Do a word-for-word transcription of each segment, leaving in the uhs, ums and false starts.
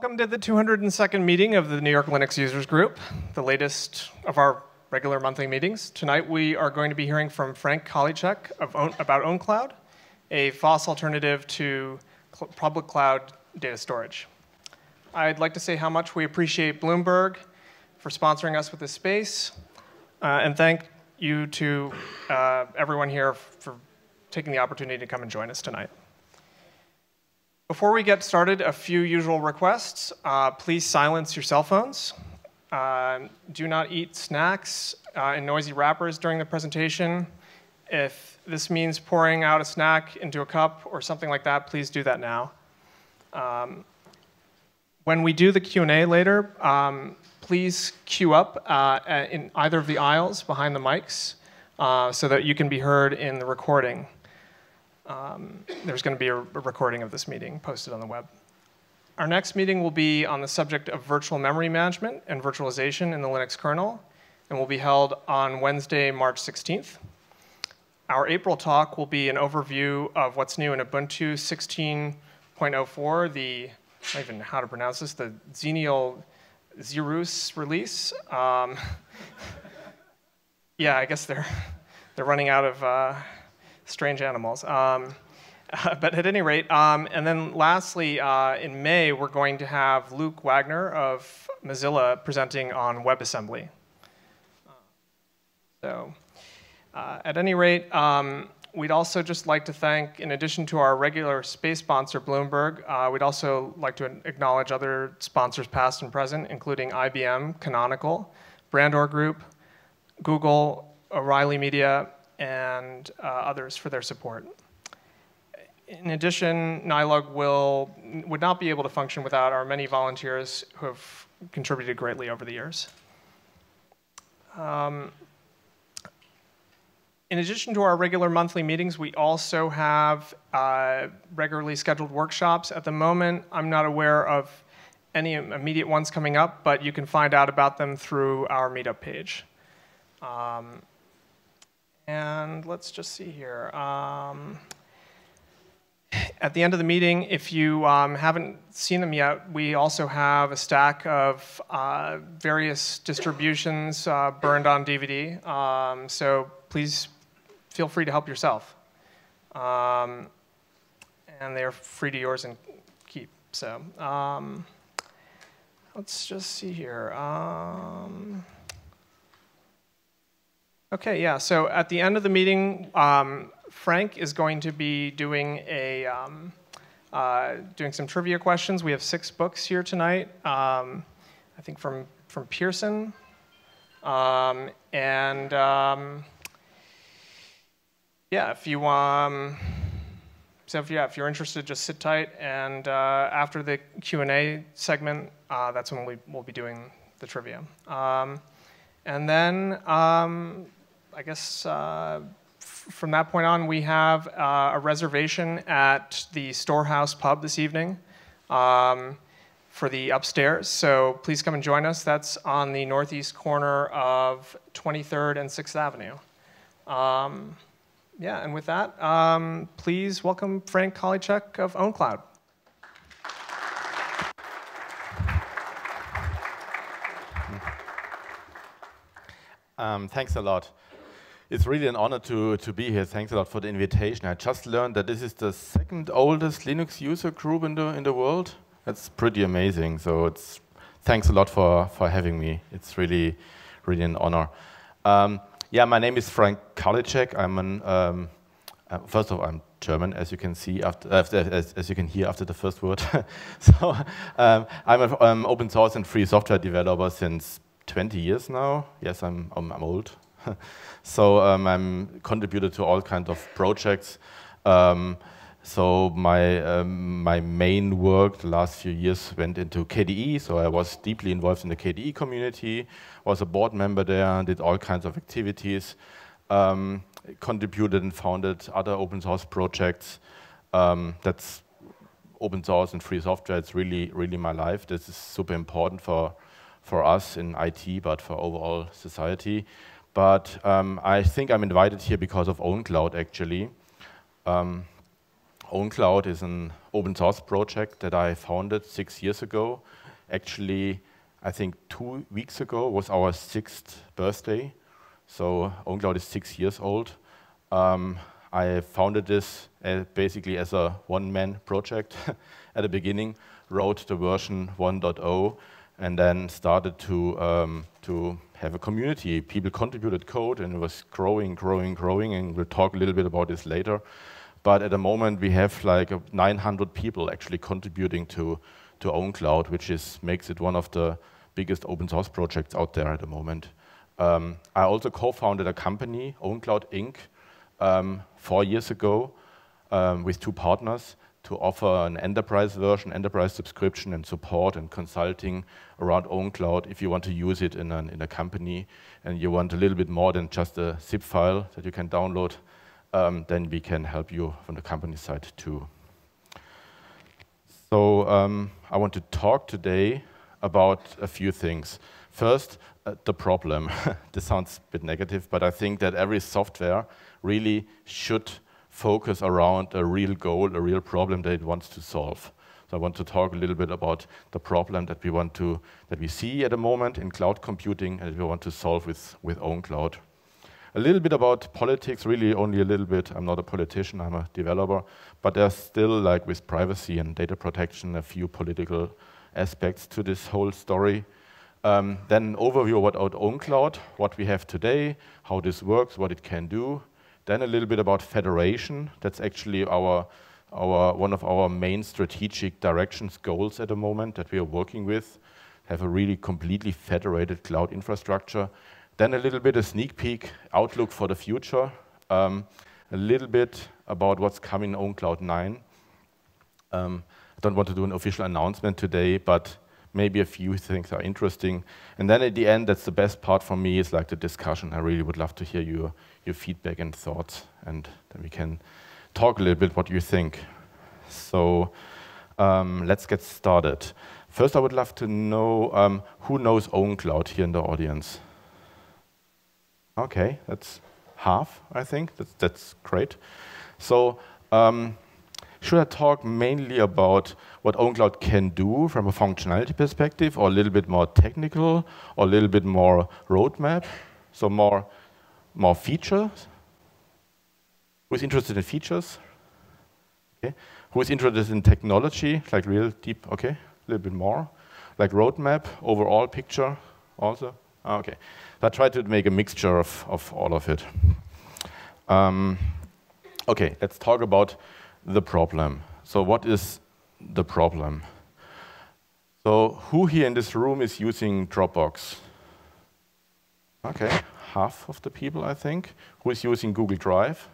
Welcome to the two hundred second meeting of the New York Linux Users Group, the latest of our regular monthly meetings. Tonight we are going to be hearing from Frank Karlitschek of Own, about OwnCloud, a F O S S alternative to cl public cloud data storage. I'd like to say how much we appreciate Bloomberg for sponsoring us with this space, uh, and thank you to uh, everyone here for taking the opportunity to come and join us tonight. Before we get started, a few usual requests. Uh, please silence your cell phones. Uh, do not eat snacks uh, in noisy wrappers during the presentation. If this means pouring out a snack into a cup or something like that, please do that now. Um, when we do the Q and A later, um, please queue up uh, in either of the aisles behind the mics uh, so that you can be heard in the recording. Um, there's going to be a recording of this meeting posted on the web. Our next meeting will be on the subject of virtual memory management and virtualization in the Linux kernel, and will be held on Wednesday, March sixteenth. Our April talk will be an overview of what's new in Ubuntu sixteen point oh four, the, I don't even know how to pronounce this, the Xenial Xerus release. Um, yeah, I guess they're, they're running out of... Uh, strange animals. Um, but at any rate, um, and then lastly, uh, in May, we're going to have Luke Wagner of Mozilla presenting on WebAssembly. So uh, at any rate, um, we'd also just like to thank, in addition to our regular space sponsor, Bloomberg, uh, we'd also like to acknowledge other sponsors past and present, including I B M, Canonical, Brandor Group, Google, O'Reilly Media, and uh, others for their support. In addition, NYLUG will, would not be able to function without our many volunteers who have contributed greatly over the years. Um, in addition to our regular monthly meetings, we also have uh, regularly scheduled workshops. At the moment, I'm not aware of any immediate ones coming up, but you can find out about them through our meetup page. Um, And let's just see here. Um, at the end of the meeting, if you um, haven't seen them yet, we also have a stack of uh, various distributions uh, burned on D V D. Um, so please feel free to help yourself. Um, and they're free to yours and keep. So um, let's just see here. Um, Okay, yeah, so at the end of the meeting, um, Frank is going to be doing, a, um, uh, doing some trivia questions. We have six books here tonight, um, I think from, from Pearson. Um, and um, yeah, if you, um, so if, yeah, if you're interested, just sit tight. And uh, after the Q and A segment, uh, that's when we, we'll be doing the trivia. Um, and then, um, I guess uh, from that point on, we have uh, a reservation at the Storehouse Pub this evening um, for the upstairs. So please come and join us. That's on the northeast corner of twenty-third and sixth Avenue. Um, yeah, and with that, um, please welcome Frank Karlitschek of OwnCloud. Um, thanks a lot. It's really an honor to, to be here. Thanks a lot for the invitation. I just learned that this is the second oldest Linux user group in the, in the world. That's pretty amazing. So it's, thanks a lot for, for having me. It's really, really an honor. Um, yeah, my name is Frank Karlitschek. I'm an, um, uh, first of all, I'm German, as you can see after, after as, as you can hear after the first word. So um, I'm an um, open source and free software developer since twenty years now. Yes, I'm, I'm, I'm old. So um, I'm contributed to all kinds of projects. Um, so my, um, my main work the last few years went into K D E. So I was deeply involved in the K D E community, was a board member there, did all kinds of activities, um, contributed and founded other open source projects. Um, that's open source and free software. It's really, really my life. This is super important for for us in I T, but for overall society. But um, I think I'm invited here because of OwnCloud, actually. Um, OwnCloud is an open source project that I founded six years ago. Actually, I think two weeks ago was our sixth birthday. So OwnCloud is six years old. Um, I founded this uh, basically as a one-man project at the beginning, wrote the version one point oh, and then started to, um, to have a community. People contributed code, and it was growing, growing, growing, and we'll talk a little bit about this later. But at the moment, we have like nine hundred people actually contributing to, to OwnCloud, which is, makes it one of the biggest open source projects out there at the moment. Um, I also co-founded a company, OwnCloud Incorporated, Um, four years ago um, with two partners to offer an enterprise version, enterprise subscription and support and consulting around OwnCloud if you want to use it in, an, in a company and you want a little bit more than just a zip file that you can download, um, then we can help you from the company side too. So um, I want to talk today about a few things. First, uh, the problem. This sounds a bit negative, but I think that every software really should focus around a real goal, a real problem that it wants to solve. So I want to talk a little bit about the problem that we want to, that we see at the moment in cloud computing and we want to solve with, with OwnCloud. A little bit about politics, really only a little bit. I'm not a politician, I'm a developer, but there's still, like with privacy and data protection, a few political aspects to this whole story. Um, then an overview about OwnCloud, what we have today, how this works, what it can do. Then a little bit about federation. That's actually our, our, one of our main strategic directions goals at the moment that we are working with, have a really completely federated cloud infrastructure. Then a little bit of sneak peek, outlook for the future, um, a little bit about what's coming on OwnCloud nine. Um, I don't want to do an official announcement today, but maybe a few things are interesting. And then at the end, that's the best part for me, is like the discussion. I really would love to hear your, your feedback and thoughts, and then we can talk a little bit what you think. So um, let's get started. First, I would love to know um, who knows OwnCloud here in the audience. Okay, that's half, I think. That's, that's great. So um, should I talk mainly about what OwnCloud can do from a functionality perspective, or a little bit more technical, or a little bit more roadmap? So more, more features? Who's interested in features? Okay. Who's interested in technology, like real deep, okay, a little bit more. Like roadmap, overall picture also? Okay, so I try to make a mixture of, of all of it. Um, okay, let's talk about the problem. So what is the problem? So who here in this room is using Dropbox? Okay, half of the people, I think. Who is using Google Drive?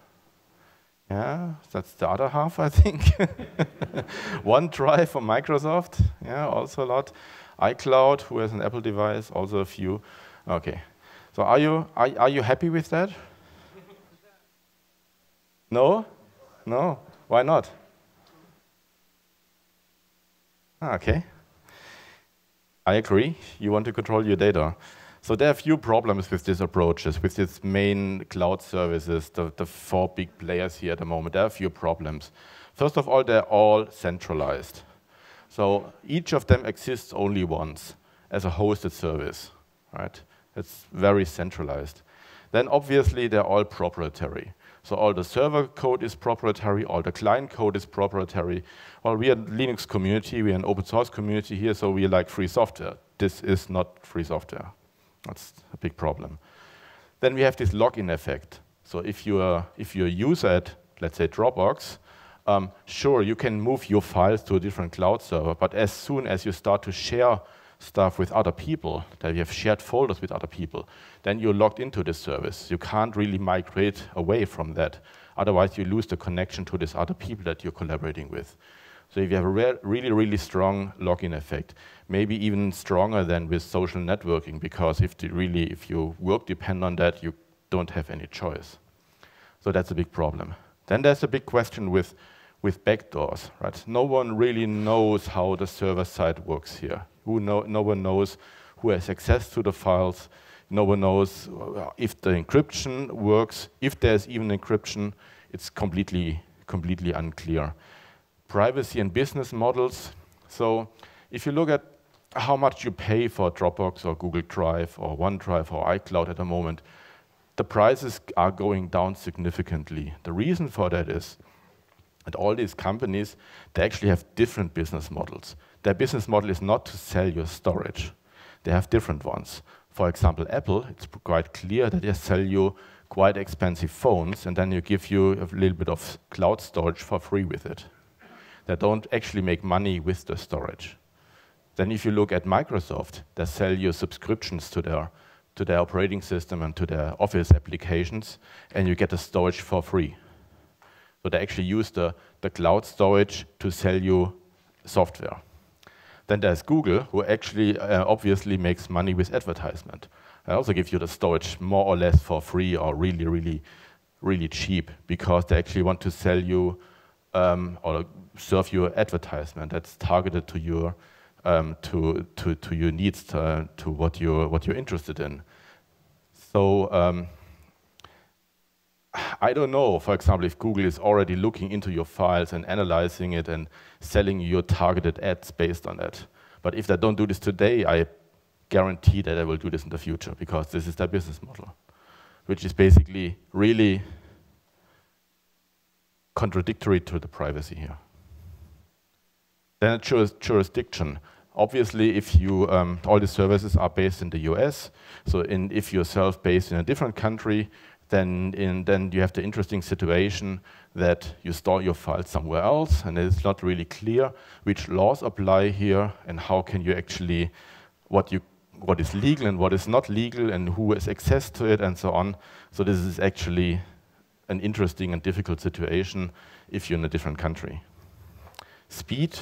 Yeah, that's the other half, I think. OneDrive for Microsoft, yeah, also a lot. iCloud, who has an Apple device, also a few. Okay, so are you, are, are you happy with that? No? No? Why not? Okay. I agree. You want to control your data. So there are a few problems with these approaches, with these main cloud services, the, the four big players here at the moment. There are a few problems. First of all, they're all centralized. So each of them exists only once as a hosted service, right? It's very centralized. Then obviously, they're all proprietary. So all the server code is proprietary, all the client code is proprietary. Well, we are a Linux community, we are an open source community here, so we like free software. This is not free software. That's a big problem. Then we have this login effect. So if you're, if you're a user at, let's say, Dropbox, um, sure, you can move your files to a different cloud server, but as soon as you start to share stuff with other people, that you have shared folders with other people, then you're logged into this service. You can't really migrate away from that. Otherwise, you lose the connection to these other people that you're collaborating with. So if you have a re really, really strong login effect, maybe even stronger than with social networking, because if the really, if your work depends on that, you don't have any choice. So that's a big problem. Then there's a big question with, with backdoors, right? No one really knows how the server side works here. Who no, no one knows who has access to the files. No one knows if the encryption works. If there's even encryption, it's completely completely unclear. Privacy and business models. So if you look at how much you pay for Dropbox or Google Drive or OneDrive or iCloud at the moment, the prices are going down significantly. The reason for that is that all these companies, they actually have different business models. Their business model is not to sell your storage. They have different ones. For example, Apple, it's quite clear that they sell you quite expensive phones, and then you give you a little bit of cloud storage for free with it. They don't actually make money with the storage. Then if you look at Microsoft, they sell you subscriptions to their, to their operating system and to their Office applications, and you get the storage for free. So they actually use the, the cloud storage to sell you software. Then there's Google, who actually uh, obviously makes money with advertisement. They also give you the storage more or less for free or really, really, really cheap, because they actually want to sell you um, or serve you advertisement that's targeted to your Um, to, to, to your needs, uh, to what you're, what you're interested in. So um, I don't know, for example, if Google is already looking into your files and analyzing it and selling you your targeted ads based on that. But if they don't do this today, I guarantee that they will do this in the future, because this is their business model, which is basically really contradictory to the privacy here. Then jurisdiction. Obviously, if you um, all the services are based in the U S, so in, if you're self-based in a different country, then in, then you have the interesting situation that you store your files somewhere else, and it's not really clear which laws apply here and how can you actually what you what is legal and what is not legal and who has access to it and so on. So this is actually an interesting and difficult situation if you're in a different country. Speed.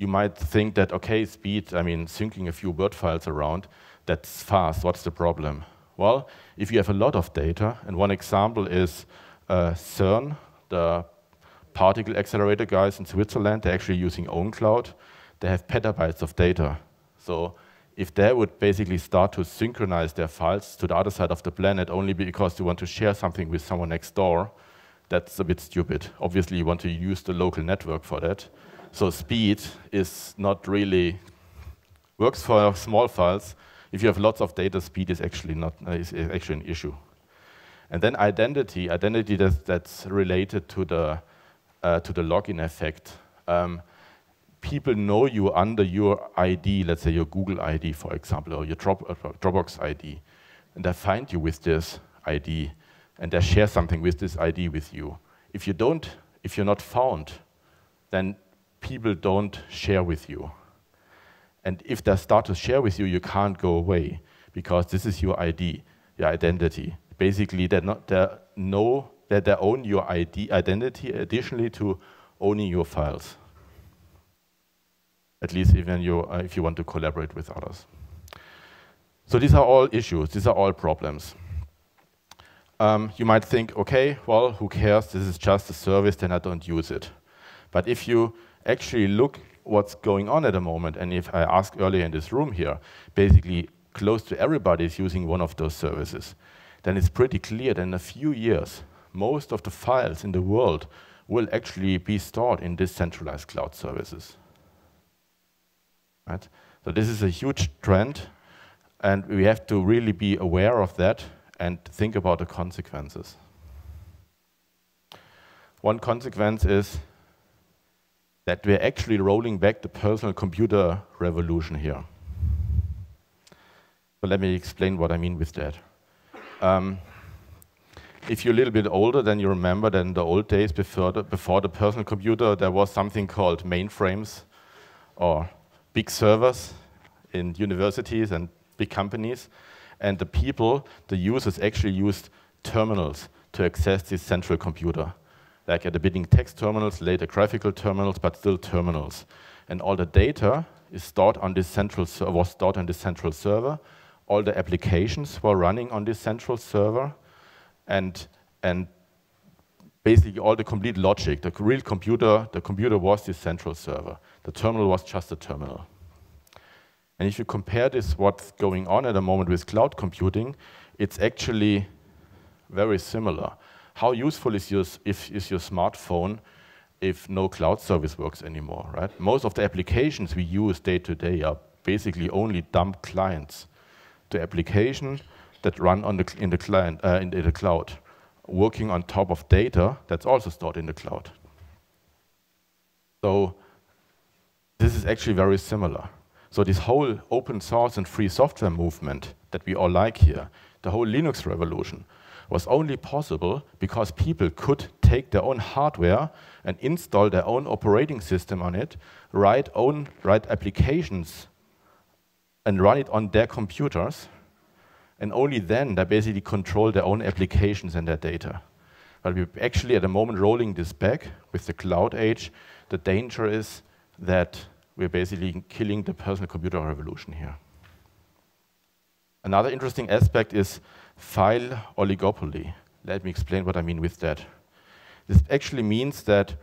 You might think that, okay, speed, I mean, syncing a few Word files around, that's fast, what's the problem? Well, if you have a lot of data, and one example is uh, CERN, the particle accelerator guys in Switzerland, they're actually using OwnCloud, they have petabytes of data. So if they would basically start to synchronize their files to the other side of the planet only because you want to share something with someone next door, that's a bit stupid. Obviously, you want to use the local network for that. So speed is not really works for small files. If you have lots of data, speed is actually not uh, is, is actually an issue. And then identity, identity that's, that's related to the uh, to the login effect. Um, people know you under your I D, let's say your Google I D, for example, or your Drop, uh, Dropbox I D, and they find you with this I D, and they share something with this I D with you. If you don't, if you're not found, then people don't share with you. And if they start to share with you, you can't go away, because this is your I D, your identity. Basically, they're not, they know that they own your I D identity additionally to owning your files. At least even you, uh, if you want to collaborate with others. So these are all issues, these are all problems. Um, you might think, okay, well, who cares? This is just a service, then I don't use it. But if you actually look what's going on at the moment, and if I asked earlier in this room here, basically close to everybody is using one of those services, then it's pretty clear that in a few years, most of the files in the world will actually be stored in these centralized cloud services. Right? So this is a huge trend, and we have to really be aware of that and think about the consequences. One consequence is that we're actually rolling back the personal computer revolution here. So let me explain what I mean with that. Um, if you're a little bit older, then you remember that in the old days, before the, before the personal computer, there was something called mainframes or big servers in universities and big companies. And the people, the users, actually used terminals to access this central computer. Like at the beginning text terminals, later graphical terminals, but still terminals. And all the data is stored on this central was stored on this central server. All the applications were running on this central server. And, and basically all the complete logic, the real computer, the computer was this central server. The terminal was just a terminal. And if you compare this what's going on at the moment with cloud computing, it's actually very similar. how useful is your, if, is your smartphone if no cloud service works anymore, right? Most of the applications we use day to day are basically only dumb clients. The application that run on the, in, the client, uh, in the cloud, working on top of data that's also stored in the cloud. So this is actually very similar. So this whole open source and free software movement that we all like here, the whole Linux revolution, was only possible because people could take their own hardware and install their own operating system on it, write own write applications, and run it on their computers. And only then they basically control their own applications and their data. But we're actually at the moment rolling this back with the cloud age. The danger is that we're basically killing the personal computer revolution here. Another interesting aspect is file oligopoly. Let me explain what I mean with that. This actually means that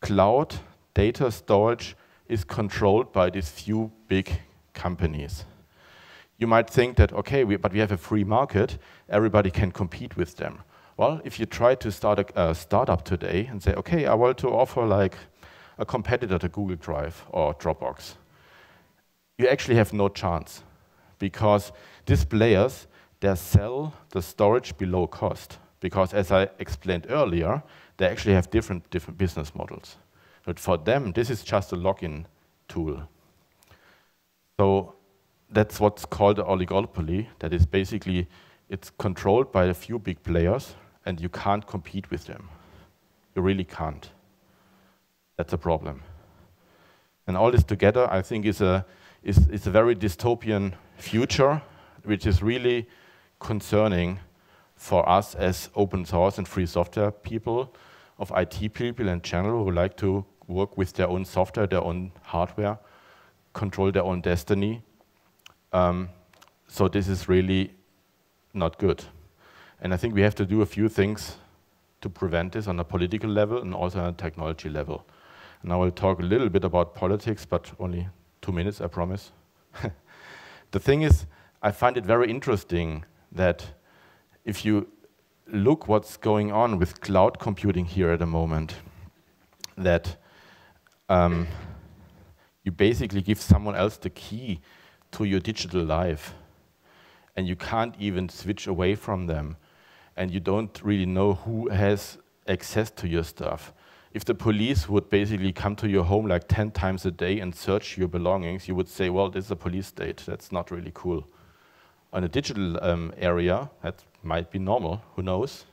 cloud data storage is controlled by these few big companies. You might think that, okay, we, but we have a free market, everybody can compete with them. Well, if you try to start a uh, startup today and say, okay, I want to offer like a competitor to Google Drive or Dropbox, you actually have no chance, because these players, they sell the storage below cost, because as I explained earlier, they actually have different, different business models. But for them, this is just a login tool. So that's what's called an oligopoly. That is basically, it's controlled by a few big players, and you can't compete with them. You really can't. That's a problem. And all this together, I think, is a, is, is a very dystopian future, which is really concerning for us as open source and free software people, of I T people in general, who like to work with their own software, their own hardware, control their own destiny. Um, so this is really not good. And I think we have to do a few things to prevent this on a political level and also on a technology level. And I will talk a little bit about politics, but only two minutes, I promise. The thing is, I find it very interesting that if you look what's going on with cloud computing here at the moment, that um, you basically give someone else the key to your digital life, and you can't even switch away from them, and you don't really know who has access to your stuff. If the police would basically come to your home like ten times a day and search your belongings, you would say, well, this is a police state, that's not really cool. On a digital um, area, that might be normal, who knows,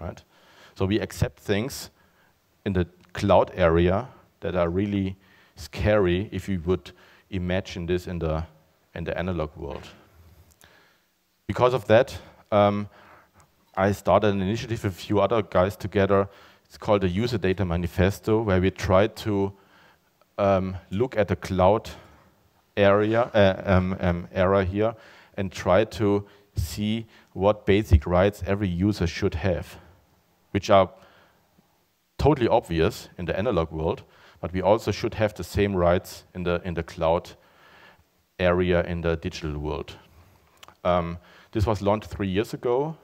right? So we accept things in the cloud area that are really scary if you would imagine this in the, in the analog world. Because of that, um, I started an initiative with a few other guys together. It's called the User Data Manifesto, where we try to um, look at the cloud area uh, um, um, era here and try to see what basic rights every user should have, which are totally obvious in the analog world, but we also should have the same rights in the, in the cloud area in the digital world. Um, this was launched three years ago,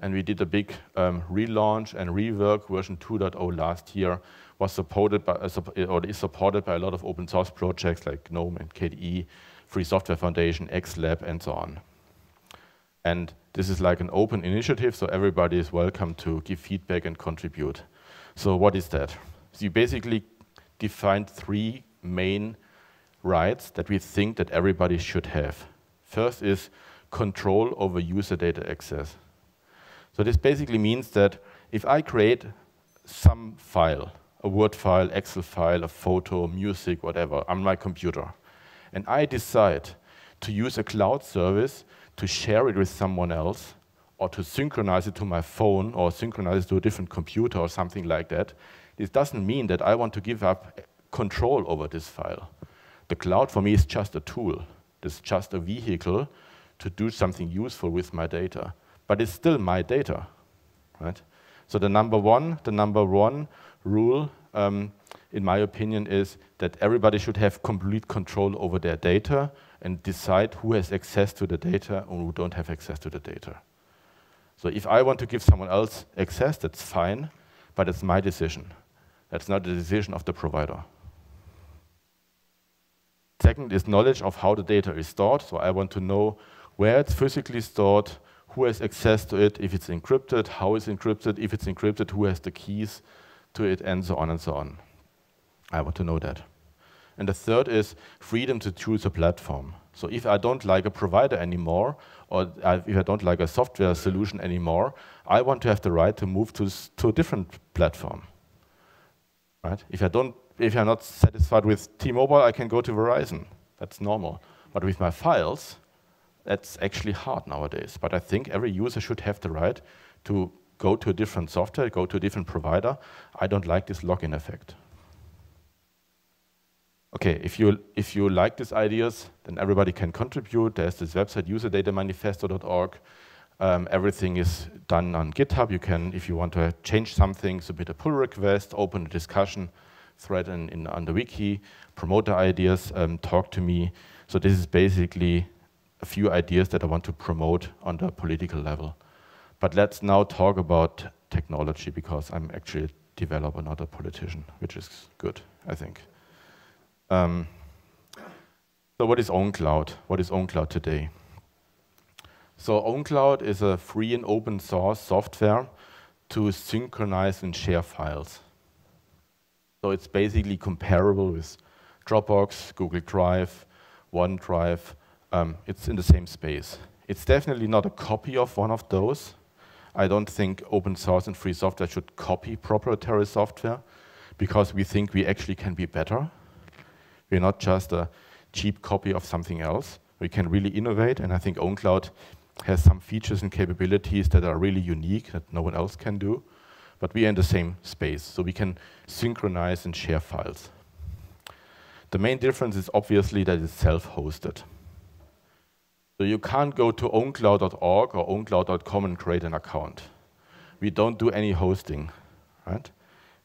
and we did a big um, relaunch and rework. Version two point oh last year was supported by, uh, or is supported by a lot of open source projects like GNOME and K D E, Free Software Foundation, X lab, and so on. And this is like an open initiative, so everybody is welcome to give feedback and contribute. So what is that? So you basically defined three main rights that we think that everybody should have. First is control over user data access. So this basically means that if I create some file, a Word file, Excel file, a photo, music, whatever, on my computer, and I decide to use a cloud service to share it with someone else, or to synchronize it to my phone, or synchronize it to a different computer, or something like that, this doesn't mean that I want to give up control over this file. The cloud for me is just a tool. It's just a vehicle to do something useful with my data. But it's still my data, right? So the number one, the number one rule, um, in my opinion, is that everybody should have complete control over their data and decide who has access to the data or who don't have access to the data. So if I want to give someone else access, that's fine, but it's my decision. That's not the decision of the provider. Second is knowledge of how the data is stored. So I want to know where it's physically stored, who has access to it, if it's encrypted, how it's encrypted, if it's encrypted, who has the keys to it, and so on and so on. I want to know that. And the third is freedom to choose a platform. So if I don't like a provider anymore, or if I don't like a software solution anymore, I want to have the right to move to, to a different platform. Right? If I don't, if I'm not satisfied with T-Mobile, I can go to Verizon. That's normal. But with my files, that's actually hard nowadays. But I think every user should have the right to go to a different software, go to a different provider. I don't like this login effect. Okay, if you, if you like these ideas, then everybody can contribute. There's this website, user data manifesto dot org. Um, everything is done on GitHub. You can, if you want to change something, submit a pull request, open a discussion thread in, in, on the wiki, promote the ideas, um, talk to me. So this is basically a few ideas that I want to promote on the political level. But let's now talk about technology, because I'm actually a developer, not a politician, which is good, I think. Um, so what is OwnCloud? What is OwnCloud today? So OwnCloud is a free and open source software to synchronize and share files. So it's basically comparable with Dropbox, Google Drive, OneDrive. Um, it's in the same space. It's definitely not a copy of one of those. I don't think open source and free software should copy proprietary software, because we think we actually can be better. We're not just a cheap copy of something else. We can really innovate, and I think OwnCloud has some features and capabilities that are really unique that no one else can do. But we are in the same space, so we can synchronize and share files. The main difference is obviously that it's self-hosted. So you can't go to own cloud dot org or own cloud dot com and create an account. We don't do any hosting, right?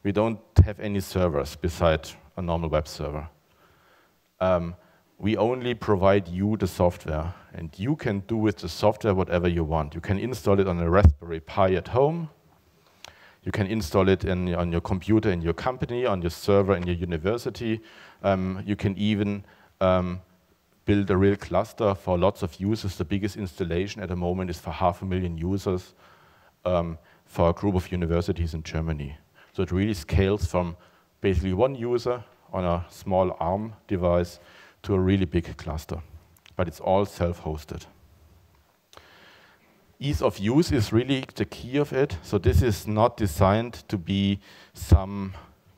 We don't have any servers besides a normal web server. Um, we only provide you the software, and you can do with the software whatever you want. You can install it on a Raspberry Pi at home. You can install it in, on your computer in your company, on your server in your university. Um, you can even um, build a real cluster for lots of users. The biggest installation at the moment is for half a million users um, for a group of universities in Germany. So it really scales from basically one user on a small ARM device to a really big cluster. But it's all self-hosted. Ease of use is really the key of it. So this is not designed to be some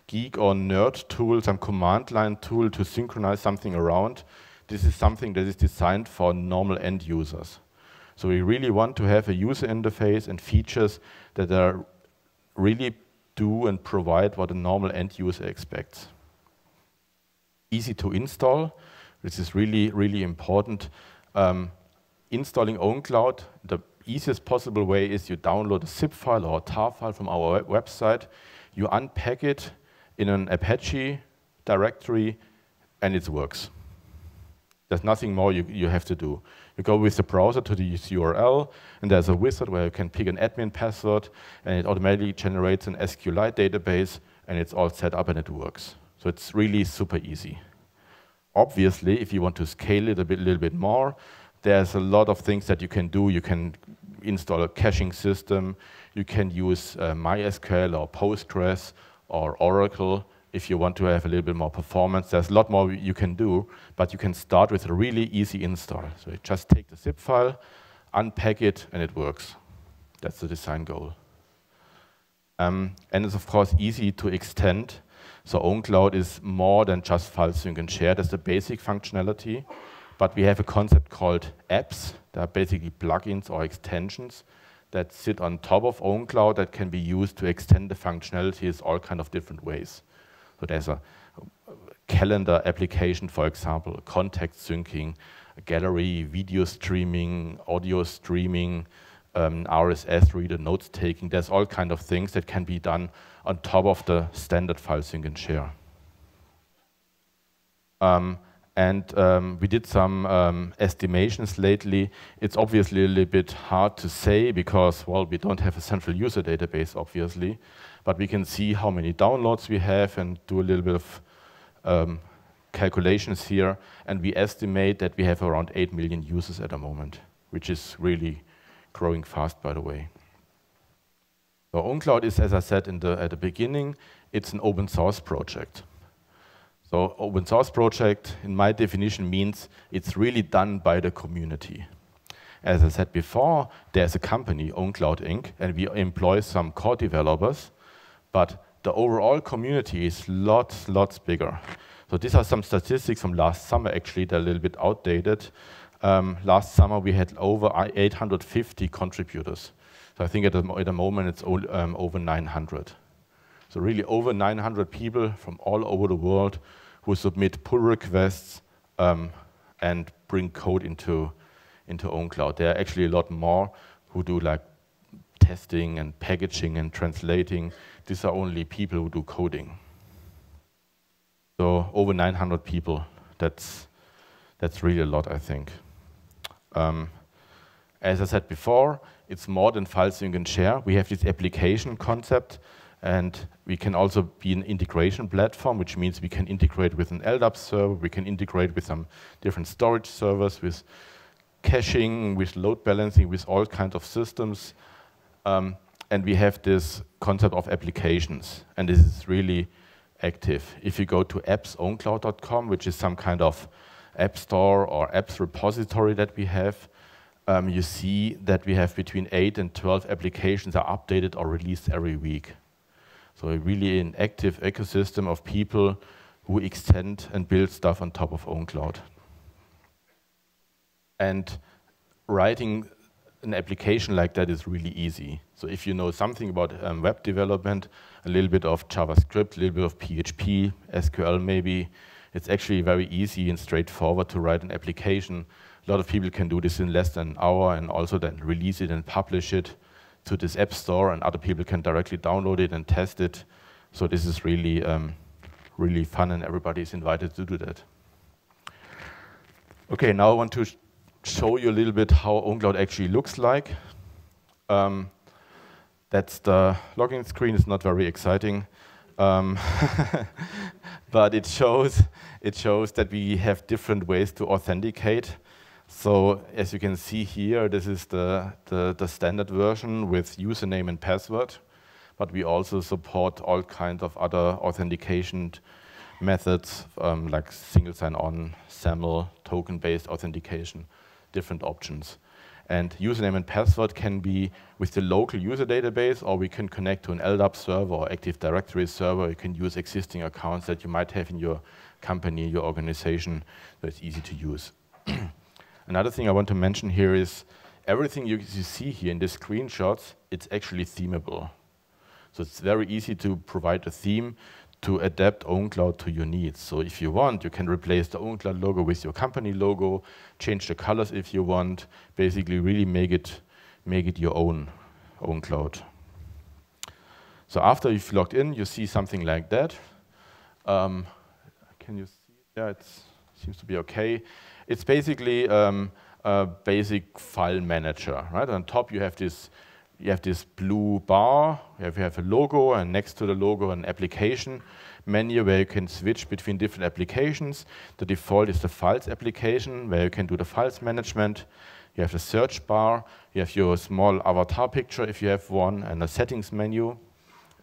geek or nerd tool, some command line tool to synchronize something around. This is something that is designed for normal end users. So we really want to have a user interface and features that are really do and provide what a normal end user expects. Easy to install, which is really, really important. Um, installing OwnCloud, the easiest possible way is you download a zip file or a tar file from our web website, you unpack it in an Apache directory, and it works. There's nothing more you, you have to do. You go with the browser to the U R L, and there's a wizard where you can pick an admin password, and it automatically generates an S Q Lite database, and it's all set up and it works. So it's really super easy. Obviously, if you want to scale it a bit, little bit more, there's a lot of things that you can do. You can install a caching system. You can use uh, MySQL or Postgres or Oracle if you want to have a little bit more performance. There's a lot more you can do, but you can start with a really easy install. So you just take the zip file, unpack it, and it works. That's the design goal. Um, and it's, of course, easy to extend. So OwnCloud is more than just file sync and share. That's the basic functionality. But we have a concept called apps. They are basically plugins or extensions that sit on top of OwnCloud that can be used to extend the functionalities all kind of different ways. So there's a calendar application, for example, contact syncing, a gallery, video streaming, audio streaming, Um, R S S reader, notes taking. There's all kind of things that can be done on top of the standard file sync and share. Um, And um, we did some um, estimations lately. It's obviously a little bit hard to say because, well, we don't have a central user database, obviously. But we can see how many downloads we have and do a little bit of um, calculations here. And we estimate that we have around eight million users at the moment, which is really growing fast, by the way. So OwnCloud is, as I said in the, at the beginning, it's an open source project. So open source project, in my definition, means it's really done by the community. As I said before, there's a company, OwnCloud Incorporated, and we employ some core developers, but the overall community is lots, lots bigger. So these are some statistics from last summer, actually, they're a little bit outdated. Um, last summer, we had over eight hundred fifty contributors. So I think at the, at the moment, it's all, um, over nine hundred. So really over nine hundred people from all over the world who submit pull requests um, and bring code into, into OwnCloud. There are actually a lot more who do like testing and packaging and translating. These are only people who do coding. So over nine hundred people, that's, that's really a lot, I think. Um, as I said before, it's more than files you can share. We have this application concept. And we can also be an integration platform, which means we can integrate with an L D A P server, we can integrate with some different storage servers, with caching, with load balancing, with all kinds of systems. Um, and we have this concept of applications. And this is really active. If you go to apps own cloud dot com, which is some kind of app store or apps repository that we have, um, you see that we have between eight and twelve applications are updated or released every week. So really an active ecosystem of people who extend and build stuff on top of OwnCloud. And writing an application like that is really easy. So if you know something about um, web development, a little bit of JavaScript, a little bit of P H P, S Q L maybe, it's actually very easy and straightforward to write an application. A lot of people can do this in less than an hour and also then release it and publish it to this app store, and other people can directly download it and test it. So this is really, um, really fun, and everybody is invited to do that. Okay, now I want to sh show you a little bit how OwnCloud actually looks like. Um, that's the login screen. It's not very exciting, um, but it shows it shows that we have different ways to authenticate. So as you can see here, this is the, the, the standard version with username and password, but we also support all kinds of other authentication methods um, like single sign-on, S A M L, token-based authentication, different options. And username and password can be with the local user database, or we can connect to an L D A P server or Active Directory server. You can use existing accounts that you might have in your company, your organization, so it's easy to use. Another thing I want to mention here is everything you, you see here in the screenshots, it's actually themable. So it's very easy to provide a theme to adapt OwnCloud to your needs. So if you want, you can replace the OwnCloud logo with your company logo, change the colors if you want, basically really make it, make it your own OwnCloud. So after you've logged in, you see something like that. Um, can you see? Yeah, it seems to be okay. It's basically um, a basic file manager, right? On top you have this, you have this blue bar. You have, you have a logo, and next to the logo an application menu where you can switch between different applications. The default is the files application where you can do the files management. You have the search bar. You have your small avatar picture if you have one, and a settings menu.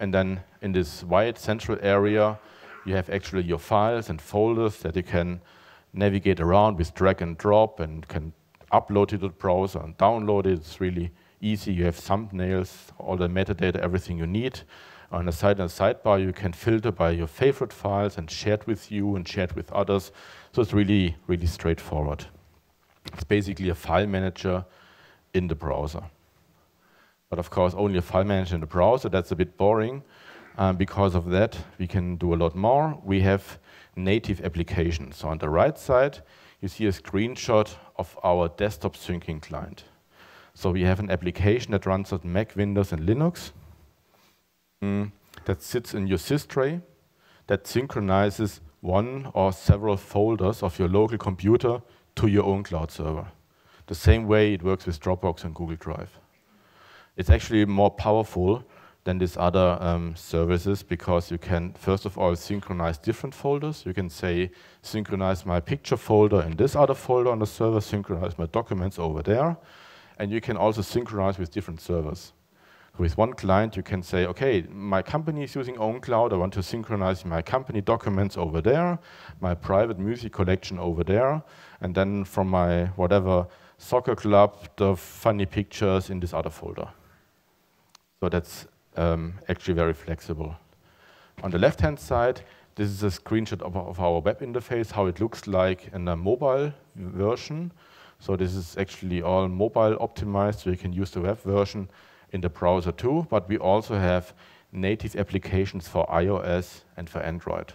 And then in this wide central area, you have actually your files and folders that you can navigate around with drag and drop, and can upload it to the browser and download it. It's really easy. You have thumbnails, all the metadata, everything you need. On the side and sidebar, you can filter by your favorite files and shared with you and shared with others. So it's really, really straightforward. It's basically a file manager in the browser. But of course, only a file manager in the browser, that's a bit boring. Um, because of that, we can do a lot more. We have native applications. So on the right side, you see a screenshot of our desktop syncing client. So we have an application that runs on Mac, Windows, and Linux mm, that sits in your sys tray that synchronizes one or several folders of your local computer to your own cloud server. The same way it works with Dropbox and Google Drive. It's actually more powerful than these other um, services because you can, first of all, synchronize different folders. You can say, synchronize my picture folder in this other folder on the server, synchronize my documents over there. And you can also synchronize with different servers. With one client, you can say, okay, my company is using OwnCloud. I want to synchronize my company documents over there, my private music collection over there, and then from my whatever soccer club, the funny pictures in this other folder. So that's um, actually very flexible. On the left-hand side, this is a screenshot of, of our web interface, how it looks like in a mobile version. So this is actually all mobile optimized, so you can use the web version in the browser too, but we also have native applications for iOS and for Android,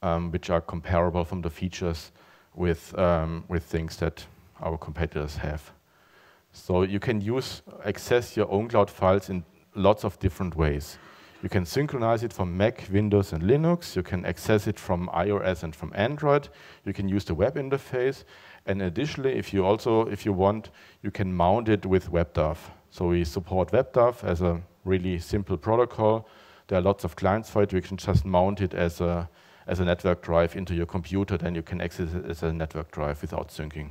um, which are comparable from the features with, um, with things that our competitors have. So you can use, access your own cloud files in lots of different ways. You can synchronize it from Mac, Windows, and Linux. You can access it from iOS and from Android. You can use the web interface. And additionally, if you also, if you want, you can mount it with WebDAV. So we support WebDAV as a really simple protocol. There are lots of clients for it. You can just mount it as a, as a network drive into your computer. Then you can access it as a network drive without syncing.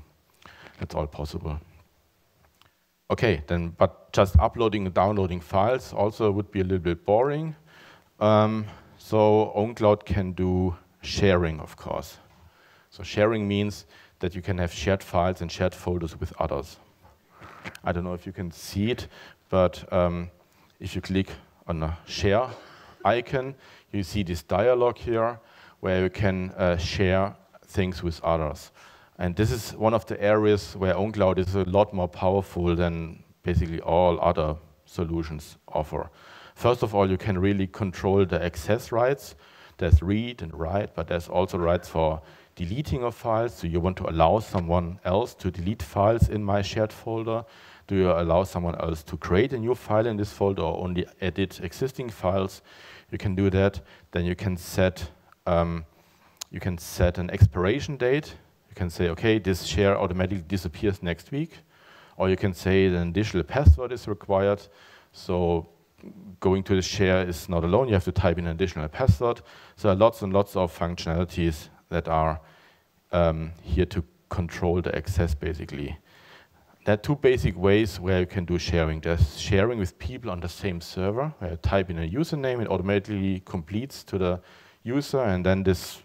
That's all possible. Okay, then, but just uploading and downloading files also would be a little bit boring. Um, so OwnCloud can do sharing, of course. So sharing means that you can have shared files and shared folders with others. I don't know if you can see it, but um, if you click on the share icon, you see this dialog here where you can uh, share things with others. And this is one of the areas where OwnCloud is a lot more powerful than basically all other solutions offer. First of all, you can really control the access rights. There's read and write, but there's also rights for deleting of files. So you want to allow someone else to delete files in my shared folder? Do you allow someone else to create a new file in this folder or only edit existing files? You can do that. Then you can set, um, you can set an expiration date. You can say, okay, this share automatically disappears next week. Or you can say an additional password is required. So going to the share is not alone. You have to type in an additional password. So there are lots and lots of functionalities that are um, here to control the access, basically. There are two basic ways where you can do sharing. There's sharing with people on the same server, where you type in a username. It automatically completes to the user, and then this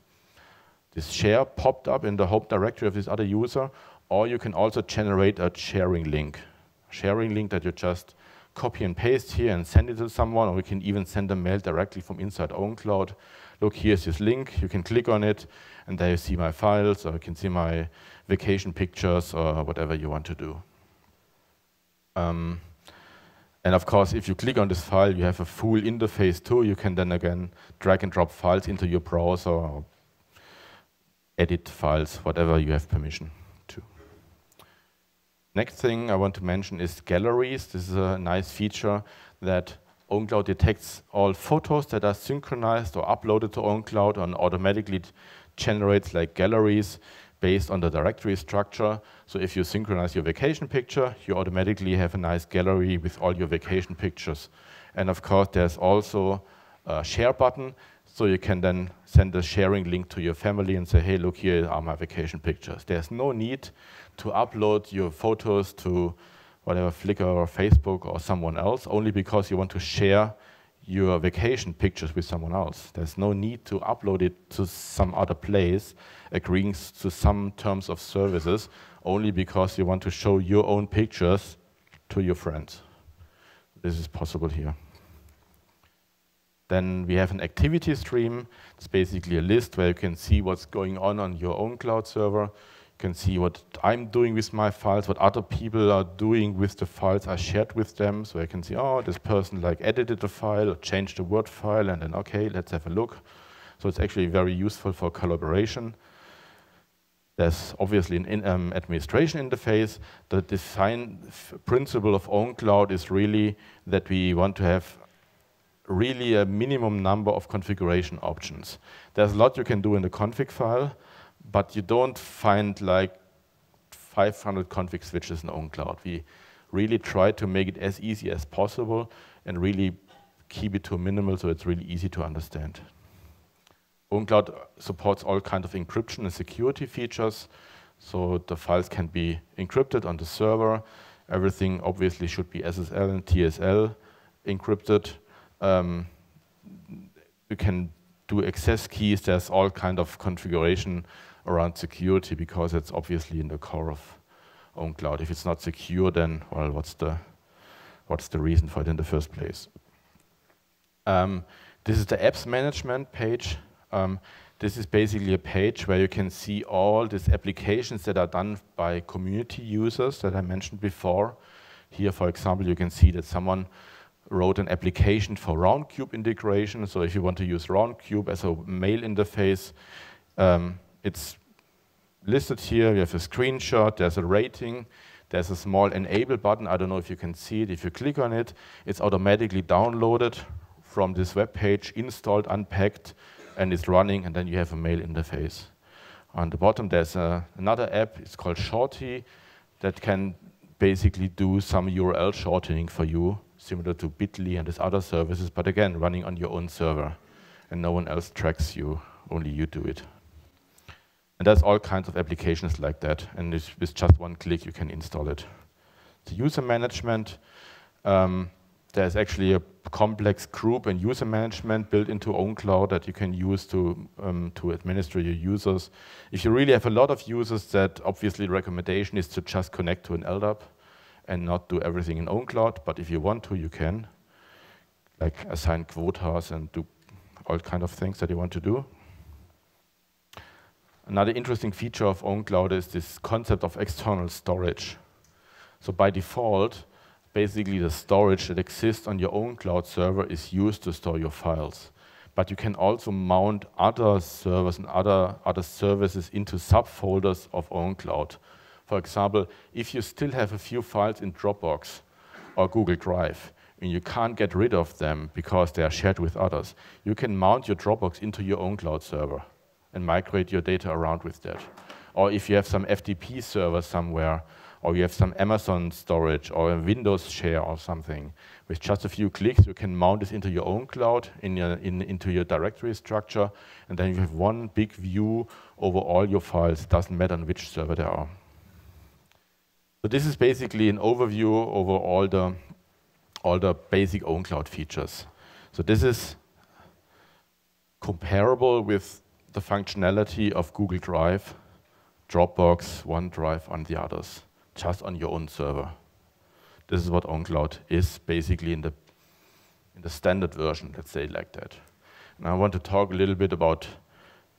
This share popped up in the home directory of this other user, or you can also generate a sharing link. Sharing link that you just copy and paste here and send it to someone, or you can even send a mail directly from inside OwnCloud. Look, here's this link. You can click on it, and there you see my files, or you can see my vacation pictures, or whatever you want to do. Um, and of course, if you click on this file, you have a full interface too. You can then again drag and drop files into your browser, or edit files, whatever you have permission to. Next thing I want to mention is galleries. This is a nice feature that OwnCloud detects all photos that are synchronized or uploaded to OwnCloud and automatically generates like galleries based on the directory structure. So if you synchronize your vacation picture, you automatically have a nice gallery with all your vacation pictures. And of course, there's also a share button. So you can then send a sharing link to your family and say, hey, look, here are my vacation pictures. There's no need to upload your photos to whatever Flickr or Facebook or someone else, only because you want to share your vacation pictures with someone else. There's no need to upload it to some other place, agreeing to some terms of services, only because you want to show your own pictures to your friends. This is possible here. Then we have an activity stream. It's basically a list where you can see what's going on on your own cloud server. You can see what I'm doing with my files, what other people are doing with the files I shared with them. So I can see, oh, this person like edited the file or changed the Word file, and then, okay, let's have a look. So it's actually very useful for collaboration. There's obviously an in, um, administration interface. The design principle of OwnCloud is really that we want to have really a minimum number of configuration options. There's a lot you can do in the config file, but you don't find like five hundred config switches in OwnCloud. We really try to make it as easy as possible and really keep it to a minimal so it's really easy to understand. OwnCloud supports all kinds of encryption and security features, so the files can be encrypted on the server. Everything obviously should be S S L and T S L encrypted. Um, you can do access keys. There's all kind of configuration around security because it's obviously in the core of OwnCloud. If it's not secure, then well, what's the what's the reason for it in the first place? Um, this is the apps management page. Um, this is basically a page where you can see all these applications that are done by community users that I mentioned before. Here, for example, you can see that someone wrote an application for Roundcube integration. So if you want to use Roundcube as a mail interface, um, it's listed here. We have a screenshot, there's a rating, there's a small enable button. I don't know if you can see it. If you click on it, it's automatically downloaded from this web page, installed, unpacked, and it's running, and then you have a mail interface. On the bottom, there's a, another app. It's called Shorty that can basically do some U R L shortening for you, similar to Bitly and these other services, but again, running on your own server, and no one else tracks you, only you do it. And there's all kinds of applications like that, and it's, with just one click, you can install it. The user management, um, there's actually a complex group and user management built into OwnCloud that you can use to, um, to administer your users. If you really have a lot of users, that obviously recommendation is to just connect to an L D A P and not do everything in OwnCloud, but if you want to, you can, like assign quotas and do all kind of things that you want to do. Another interesting feature of OwnCloud is this concept of external storage. So by default, basically the storage that exists on your OwnCloud server is used to store your files. But you can also mount other servers and other, other services into subfolders of OwnCloud. For example, if you still have a few files in Dropbox or Google Drive, and you can't get rid of them because they are shared with others, you can mount your Dropbox into your OwnCloud server and migrate your data around with that. Or if you have some F T P server somewhere, or you have some Amazon storage, or a Windows share or something, with just a few clicks, you can mount this into your OwnCloud, in your, in, into your directory structure, and then you have one big view over all your files. Doesn't matter on which server they are. So this is basically an overview over all the, all the basic OwnCloud features. So this is comparable with the functionality of Google Drive, Dropbox, OneDrive, and the others, just on your own server. This is what OwnCloud is, basically in the, in the standard version, let's say like that. And I want to talk a little bit about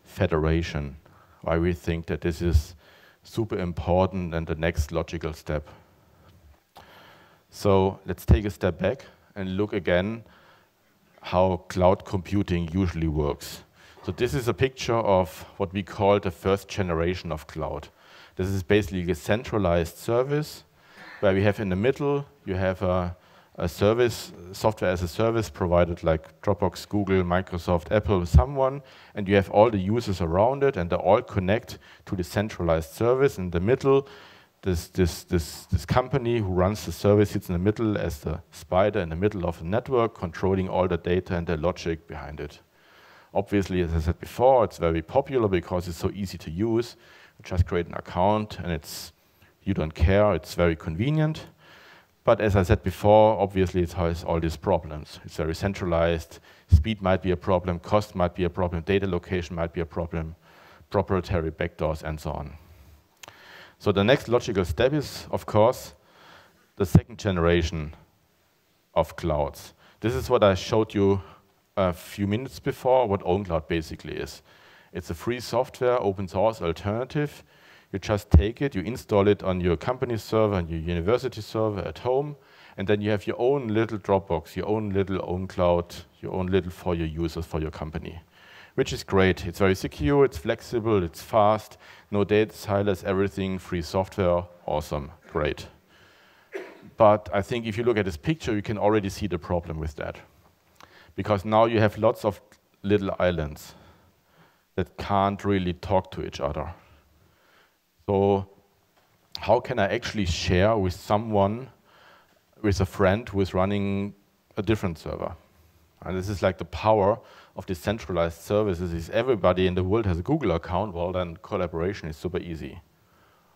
federation, why we think that this is super important and the next logical step. So let's take a step back and look again how cloud computing usually works. So this is a picture of what we call the first generation of cloud. This is basically a centralized service where we have in the middle, you have a, a service, software as a service provided like Dropbox, Google, Microsoft, Apple, someone, and you have all the users around it, and they all connect to the centralized service. In the middle, this, this, this, this company who runs the service sits in the middle as the spider in the middle of the network, controlling all the data and the logic behind it. Obviously, as I said before, it's very popular because it's so easy to use. You just create an account, and it's, you don't care, it's very convenient. But as I said before, obviously it has all these problems. It's very centralized, speed might be a problem, cost might be a problem, data location might be a problem, proprietary backdoors, and so on. So the next logical step is, of course, the second generation of clouds. This is what I showed you a few minutes before, what OwnCloud basically is. It's a free software, open source alternative. You just take it, you install it on your company server and your university server at home, and then you have your own little Dropbox, your own little OwnCloud, your own little for your users, for your company, which is great. It's very secure, it's flexible, it's fast, no data silos, everything, free software, awesome, great. But I think if you look at this picture, you can already see the problem with that. because now you have lots of little islands that can't really talk to each other. So how can I actually share with someone, with a friend who is running a different server? And this is like the power of decentralized services. If everybody in the world has a Google account, well, then collaboration is super easy,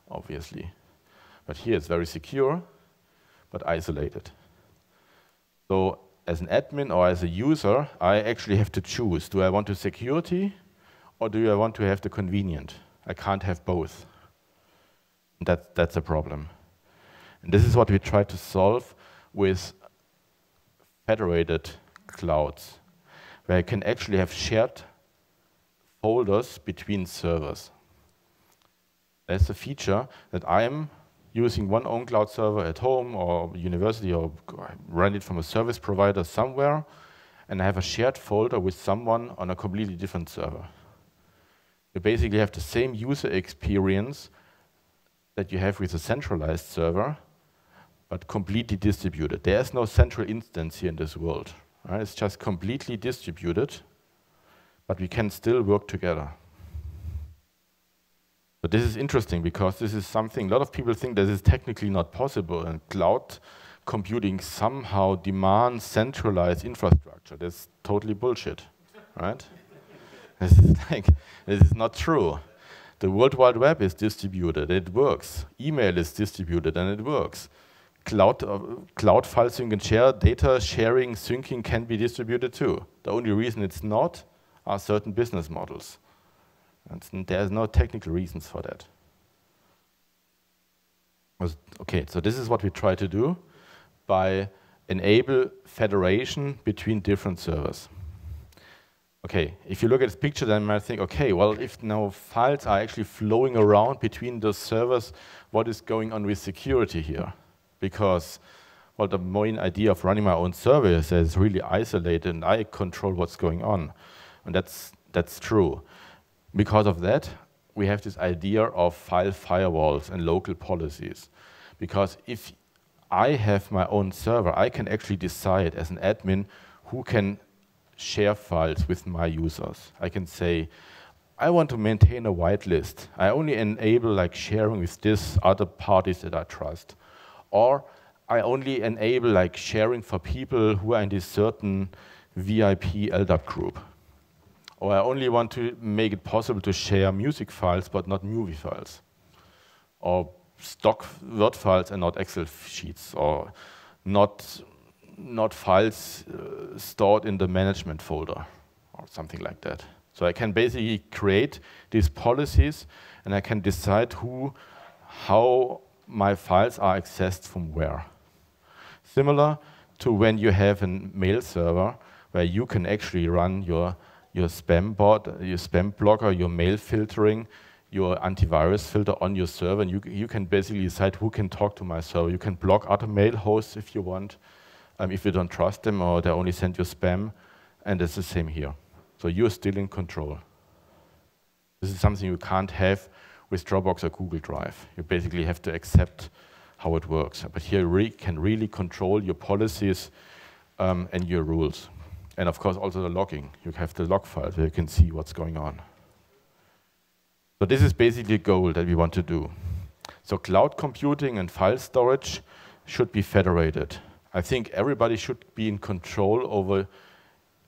obviously. But here it's very secure, but isolated. So as an admin or as a user, I actually have to choose. Do I want to security, or do I want to have the convenient? I can't have both. That, that's a problem. And this is what we try to solve with federated clouds, where you can actually have shared folders between servers. That's a feature that I'm using one OwnCloud server at home or university, or run it from a service provider somewhere, and I have a shared folder with someone on a completely different server. You basically have the same user experience that you have with a centralized server, but completely distributed. There is no central instance here in this world. Right? It's just completely distributed, but we can still work together. But this is interesting, because this is something a lot of people think that is technically not possible, and cloud computing somehow demands centralized infrastructure. That's totally bullshit, right? This is like, this is not true. The World Wide Web is distributed, it works. Email is distributed, and it works. Cloud, uh, cloud file sync and share, data sharing, syncing can be distributed too. The only reason it's not are certain business models. And there's no technical reasons for that. Okay, so this is what we try to do by enable federation between different servers. Okay, if you look at this picture, then you might think, okay, well, if now files are actually flowing around between those servers, what is going on with security here? Because, well, the main idea of running my own server is that it's really isolated and I control what's going on. And that's, that's true. Because of that, we have this idea of file firewalls and local policies. Because if I have my own server, I can actually decide as an admin who can share files with my users. I can say, I want to maintain a whitelist. I only enable like sharing with this other parties that I trust. Or I only enable like sharing for people who are in this certain V I P L D A P group. Or I only want to make it possible to share music files, but not movie files, or stock Word files and not Excel sheets, or not, not files uh, stored in the management folder, or something like that. So I can basically create these policies, and I can decide who, how my files are accessed from where. Similar to when you have a mail server, where you can actually run your your spam bot, your spam blocker, your mail filtering, your antivirus filter on your server, and you, you can basically decide who can talk to my server. You can block other mail hosts if you want, um, if you don't trust them, or they only send you spam, and it's the same here. So you're still in control. This is something you can't have with Dropbox or Google Drive. You basically have to accept how it works. But here you re- can really control your policies um, and your rules. And of course, also the logging. You have the log file where you can see what's going on. So this is basically a goal that we want to do. So cloud computing and file storage should be federated. I think everybody should be in control over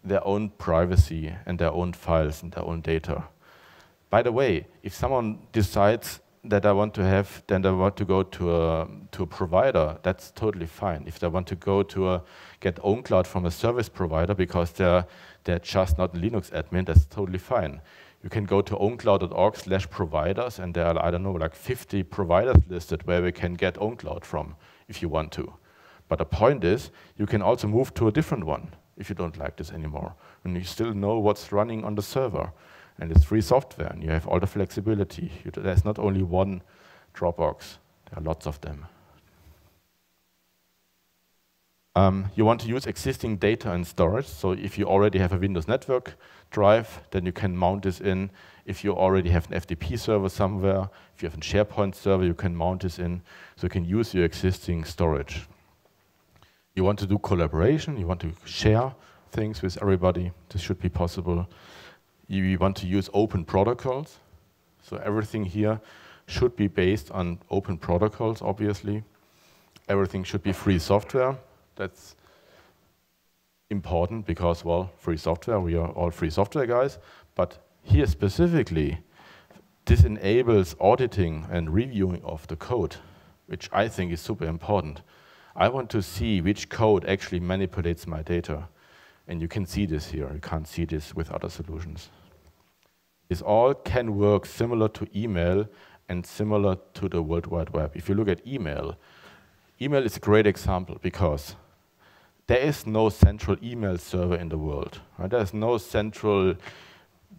their own privacy and their own files and their own data. By the way, if someone decides that I want to have, then I want to go to a, to a provider, that's totally fine. If they want to go to a, get OwnCloud from a service provider because they're, they're just not a Linux admin, that's totally fine. You can go to owncloud.org slash providers, and there are, I don't know, like fifty providers listed where we can get OwnCloud from if you want to. But the point is, you can also move to a different one if you don't like this anymore. And you still know what's running on the server. And it's free software, and you have all the flexibility. You, there's not only one Dropbox. There are lots of them. Um, you want to use existing data and storage. So if you already have a Windows Network drive, then you can mount this in. If you already have an F T P server somewhere, if you have a SharePoint server, you can mount this in. So you can use your existing storage. You want to do collaboration. You want to share things with everybody. This should be possible. You want to use open protocols. So everything here should be based on open protocols, obviously. Everything should be free software. That's important because, well, free software, we are all free software guys. But here specifically, this enables auditing and reviewing of the code, which I think is super important. I want to see which code actually manipulates my data. And you can see this here. You can't see this with other solutions. This all can work similar to email and similar to the World Wide Web. If you look at email, email is a great example because there is no central email server in the world. Right? There's no central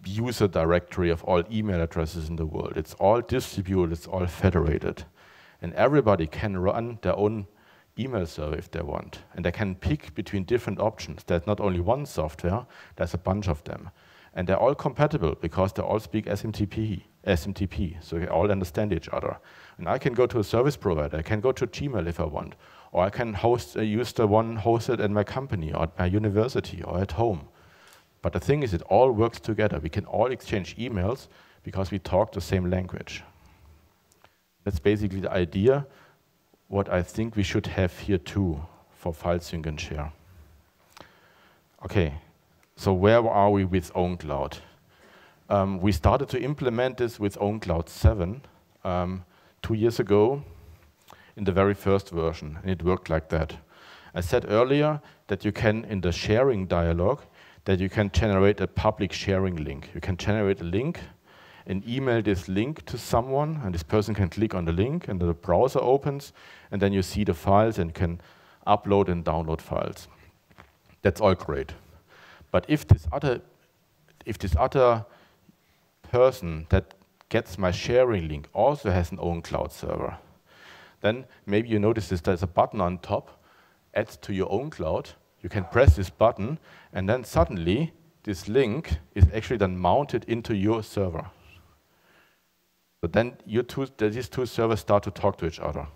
user directory of all email addresses in the world. It's all distributed, it's all federated. And everybody can run their own email server if they want. And they can pick between different options. There's not only one software, there's a bunch of them. And they're all compatible because they all speak S M T P, S M T P, so they all understand each other. And I can go to a service provider. I can go to Gmail if I want. Or I can host, uh, use the one hosted at my company or at my university or at home. But the thing is, it all works together. We can all exchange emails because we talk the same language. That's basically the idea, what I think we should have here too for file sync and share. Okay, so where are we with OwnCloud? Um, we started to implement this with OwnCloud seven um, two years ago in the very first version, and it worked like that. I said earlier that you can, in the sharing dialog, that you can generate a public sharing link. You can generate a link and email this link to someone, and this person can click on the link, and the browser opens, and then you see the files and can upload and download files. That's all great. But if this other, if this other person that gets my sharing link also has an OwnCloud server, then maybe you notice this, there's a button on top, add to your OwnCloud. You can press this button, and then suddenly, this link is actually then mounted into your server. But then you two, these two servers start to talk to each other,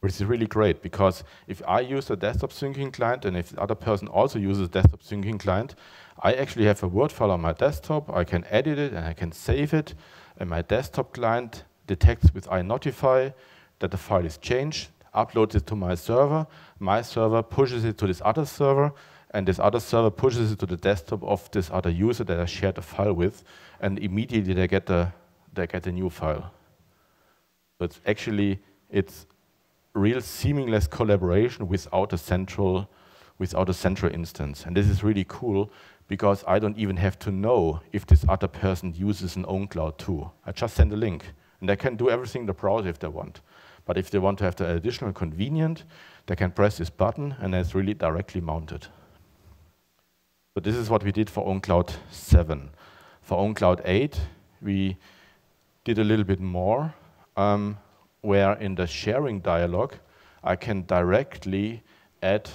which is really great, because if I use a desktop syncing client, and if the other person also uses a desktop syncing client, I actually have a Word file on my desktop. I can edit it, and I can save it. And my desktop client detects with iNotify that the file is changed, uploads it to my server. My server pushes it to this other server, and this other server pushes it to the desktop of this other user that I shared the file with, and immediately they get the they get a new file. So it's actually it's real seamless collaboration without a central without a central instance, and this is really cool because I don't even have to know if this other person uses an OwnCloud too. I just send a link, and they can do everything in the browser if they want. But if they want to have the additional convenient, they can press this button, and it's really directly mounted. So this is what we did for OwnCloud seven. For OwnCloud eight, we did a little bit more, um, where in the sharing dialog, I can directly add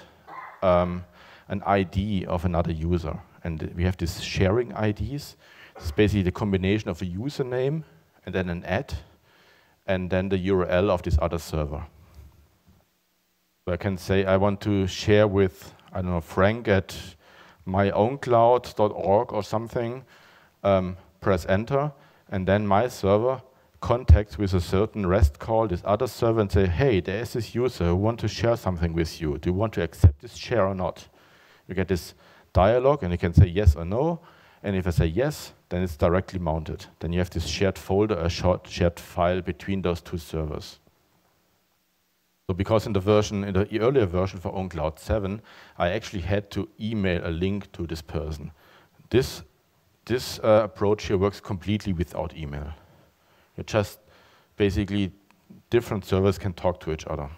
um, an I D of another user. And we have this sharing I Ds. It's basically the combination of a username and then an add, and then the U R L of this other server. So I can say I want to share with, I don't know, Frank at my own cloud dot org or something, um, press enter, and then my server contacts with a certain REST call this other server and say, hey, there is this user who wants to share something with you. Do you want to accept this share or not? You get this dialog, and you can say yes or no. And if I say yes, then it's directly mounted. Then you have this shared folder, a short shared file between those two servers. So because in the version, in the earlier version for OwnCloud seven, I actually had to email a link to this person. This, this uh, approach here works completely without email. It just basically different servers can talk to each other.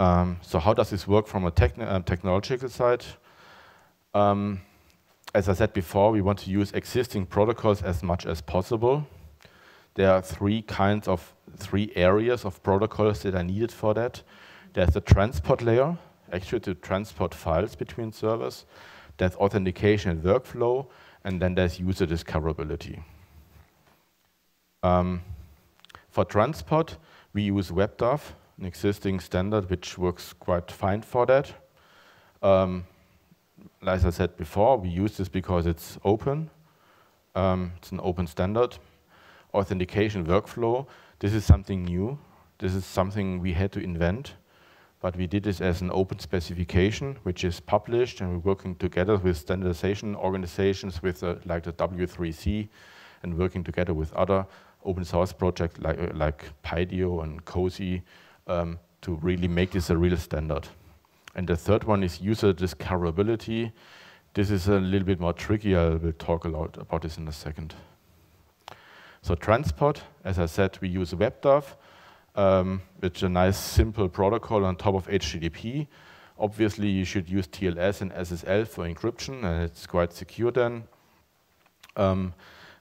Um, so how does this work from a techn uh, technological side? Um, As I said before, we want to use existing protocols as much as possible. There are three kinds of three areas of protocols that are needed for that. There's the transport layer, actually to transport files between servers. There's authentication and workflow, and then there's user discoverability. Um, for transport, we use WebDAV, an existing standard which works quite fine for that. Um, as I said before, we use this because it's open. Um, it's an open standard. Authentication workflow, this is something new. This is something we had to invent, but we did this as an open specification, which is published, and we're working together with standardization organizations with uh, like the W three C, and working together with other open source projects like, uh, like Pydio and COSI um, to really make this a real standard. And the third one is user discoverability. This is a little bit more tricky. I will talk a lot about this in a second. So transport, as I said, we use WebDAV, um, which is a nice simple protocol on top of H T T P. Obviously, you should use T L S and S S L for encryption, and it's quite secure then. Um,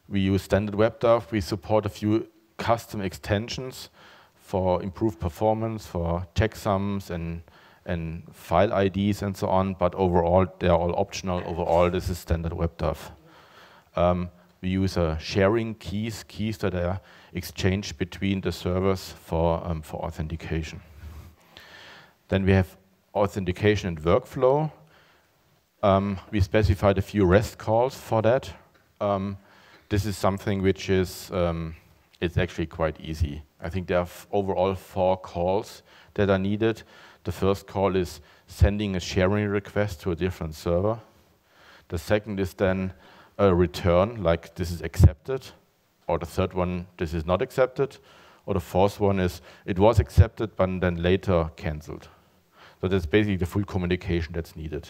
we use standard WebDAV. We support a few custom extensions for improved performance, for checksums and and file I Ds and so on, but overall, they're all optional. Overall, this is standard WebDAV. Um, we use uh, sharing keys, keys that are exchanged between the servers for, um, for authentication. Then we have authentication and workflow. Um, we specified a few REST calls for that. Um, this is something which is um, it's actually quite easy. I think there are overall four calls that are needed. The first call is sending a sharing request to a different server. The second is then a return, like this is accepted. Or the third one, this is not accepted. Or the fourth one is it was accepted, but then later canceled. So that's basically the full communication that's needed.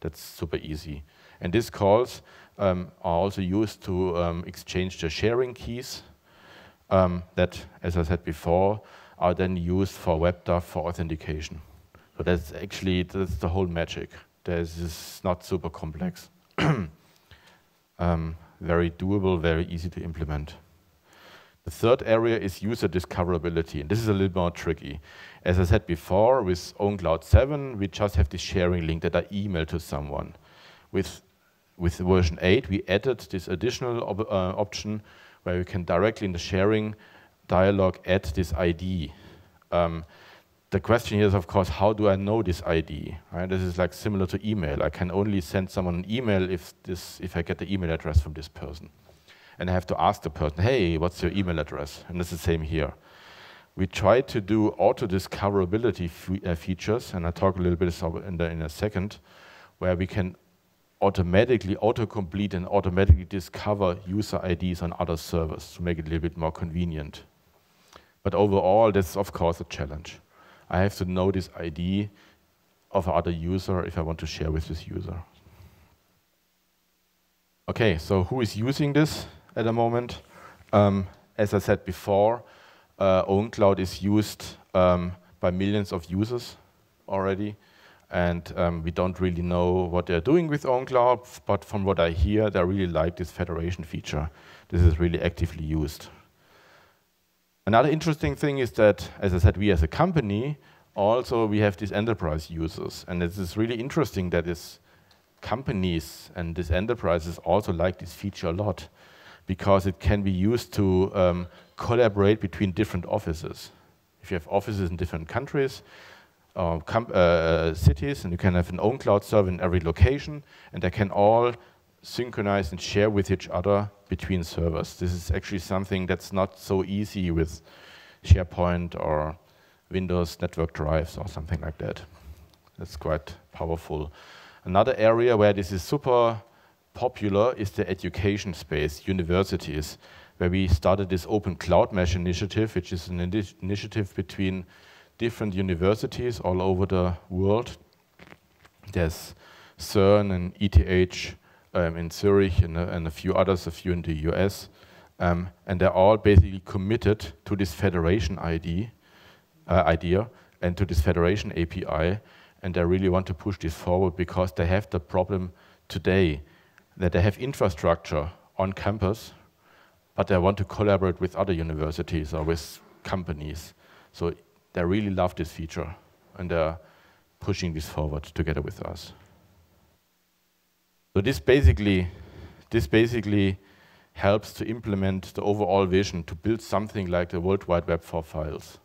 That's super easy. And these calls um, are also used to um, exchange the sharing keys um, that, as I said before, are then used for WebDAV for authentication. So that's actually that's the whole magic. This is not super complex. um, very doable, very easy to implement. The third area is user discoverability, and this is a little more tricky. As I said before, with OwnCloud seven, we just have this sharing link that I email to someone. With, with version eight, we added this additional op uh, option where you can directly in the sharing dialog at this I D. Um, the question here is, of course, how do I know this I D? Right? This is like similar to email. I can only send someone an email if this, if I get the email address from this person, and I have to ask the person, "Hey, what's your email address?" And it's the same here. We try to do auto discoverability fe uh, features, and I talk a little bit about in, the, in a second, where we can automatically autocomplete and automatically discover user I Ds on other servers to make it a little bit more convenient. But overall, that's of course a challenge. I have to know this I D of another user if I want to share with this user. Okay, so who is using this at the moment? Um, as I said before, uh, OwnCloud is used um, by millions of users already, and um, we don't really know what they're doing with OwnCloud, but from what I hear, they really like this federation feature. This is really actively used. Another interesting thing is that, as I said, we as a company, also we have these enterprise users. And it is really interesting that these companies and these enterprises also like this feature a lot, because it can be used to um, collaborate between different offices. If you have offices in different countries, Uh, uh, cities, and you can have an OwnCloud server in every location, and they can all synchronize and share with each other between servers. This is actually something that's not so easy with SharePoint or Windows network drives or something like that. That's quite powerful. Another area where this is super popular is the education space, universities, where we started this Open Cloud Mesh initiative, which is an initi initiative between different universities all over the world. There's CERN and E T H um, in Zurich and, uh, and a few others, a few in the U S. Um, and they're all basically committed to this federation I D, uh, idea and to this federation A P I. And they really want to push this forward because they have the problem today that they have infrastructure on campus, but they want to collaborate with other universities or with companies. So they really love this feature, and they're pushing this forward together with us. So this basically, this basically helps to implement the overall vision to build something like the World Wide Web for files,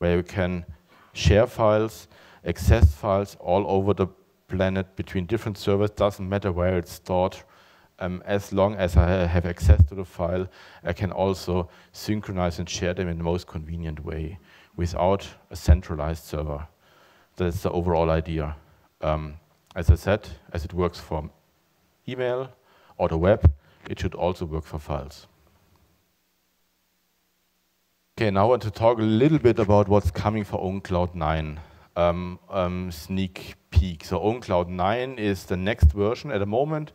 where you can share files access files all over the planet between different servers, doesn't matter where it's stored. Um, as long as I have access to the file, I can also synchronize and share them in the most convenient way without a centralized server. That's the overall idea. Um, as I said, as it works for email or the web, it should also work for files. Okay, now I want to talk a little bit about what's coming for OwnCloud nine. Um, um, sneak peek. So OwnCloud nine is the next version. At the moment,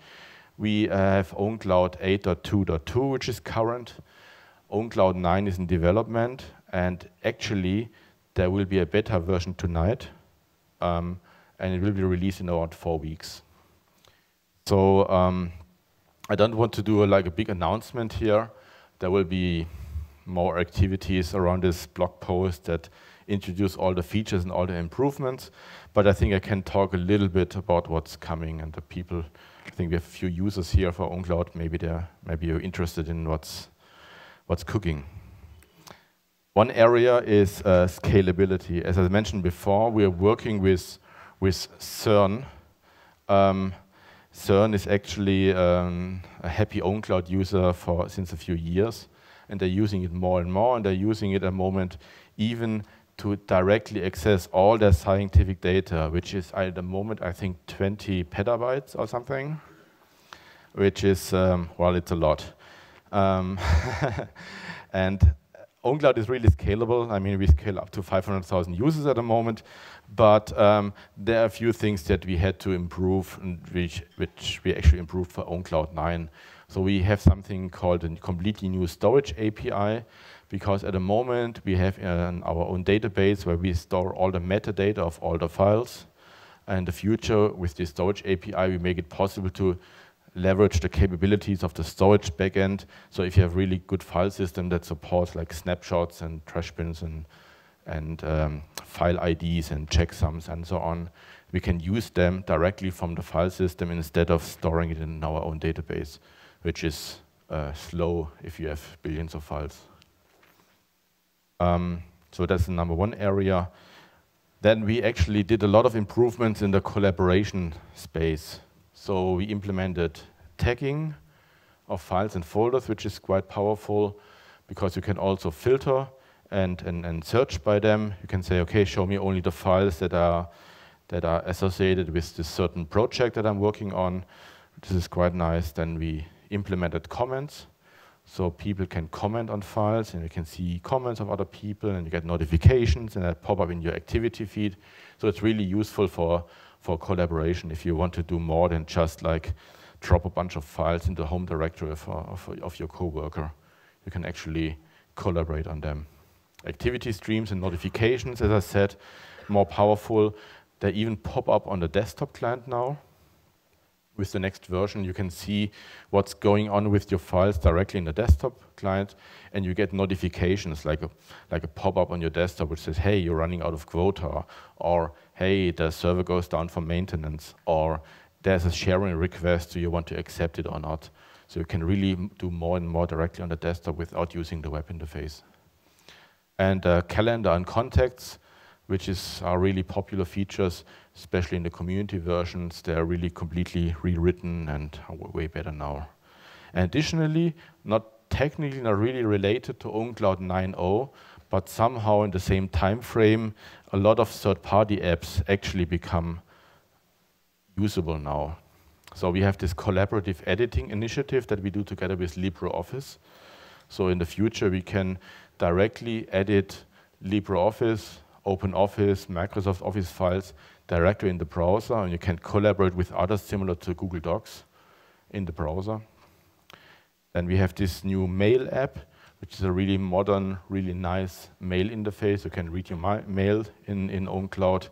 we uh, have OwnCloud eight point two point two, which is current. OwnCloud nine is in development, and actually, there will be a beta version tonight, um, and it will be released in about four weeks. So um, I don't want to do a, like a big announcement here. There will be more activities around this blog post that introduce all the features and all the improvements, but I think I can talk a little bit about what's coming and the people. I think we have a few users here for OwnCloud. Maybe they're maybe you're interested in what's what's cooking. One area is uh, scalability. As I mentioned before, we are working with with CERN. Um, CERN is actually um, a happy OwnCloud user for since a few years, and they're using it more and more. And they're using it at the moment even to directly access all their scientific data, which is at the moment, I think, twenty petabytes or something, which is, um, well, it's a lot. Um, and OwnCloud is really scalable. I mean, we scale up to five hundred thousand users at the moment, but um, there are a few things that we had to improve, and which, which we actually improved for OwnCloud nine. So we have something called a completely new storage A P I, because at the moment we have an, our own database where we store all the metadata of all the files. And in the future, with the storage A P I, we make it possible to leverage the capabilities of the storage backend. So if you have really good file system that supports like snapshots and trash bins and, and um, file I Ds and checksums and so on, we can use them directly from the file system instead of storing it in our own database, which is uh, slow if you have billions of files. Um, so that's the number one area. Then we actually did a lot of improvements in the collaboration space. So we implemented tagging of files and folders, which is quite powerful because you can also filter and, and, and search by them. You can say, okay, show me only the files that are, that are associated with this certain project that I'm working on. This is quite nice. Then we implemented comments. So people can comment on files, and you can see comments of other people, and you get notifications, and that pop up in your activity feed. So it's really useful for, for collaboration if you want to do more than just like drop a bunch of files in the home directory of, of, of your coworker. You can actually collaborate on them. Activity streams and notifications, as I said, more powerful. They even pop up on the desktop client now. With the next version, you can see what's going on with your files directly in the desktop client, and you get notifications like a, like a pop-up on your desktop which says, hey, you're running out of quota, or hey, the server goes down for maintenance, or there's a sharing request, do you want to accept it or not? So you can really do more and more directly on the desktop without using the web interface. And uh, calendar and contacts, which is, are really popular features, especially in the community versions. They are really completely rewritten and are way better now. And additionally, not technically, not really related to OwnCloud nine point oh, but somehow in the same time frame, a lot of third-party apps actually become usable now. So we have this collaborative editing initiative that we do together with LibreOffice. So in the future, we can directly edit LibreOffice, OpenOffice, Microsoft Office files directly in the browser, and you can collaborate with others similar to Google Docs in the browser. Then we have this new mail app, which is a really modern, really nice mail interface. You can read your mail in, in OwnCloud.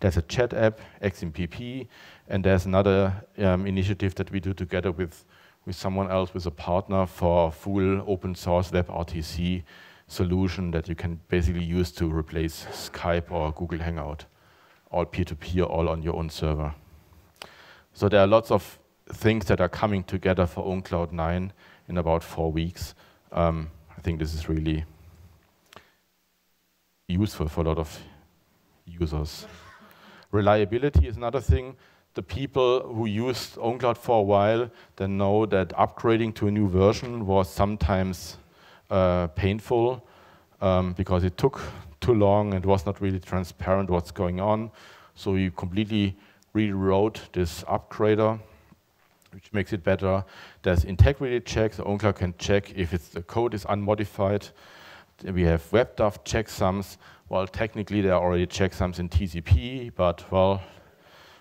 There's a chat app, X M P P, and there's another um, initiative that we do together with, with someone else, with a partner, for full open source WebRTC solution that you can basically use to replace Skype or Google Hangout, all peer-to-peer, all on your own server. So there are lots of things that are coming together for OwnCloud nine in about four weeks. Um, I think this is really useful for a lot of users. Reliability is another thing. The people who used OwnCloud for a while then know that upgrading to a new version was sometimes uh, painful um, because it took too long and was not really transparent what's going on. So you completely rewrote this upgrader, which makes it better. There's integrity checks. OwnCloud can check if it's, the code is unmodified. We have WebDAV checksums. Well, technically there are already checksums in T C P, but well,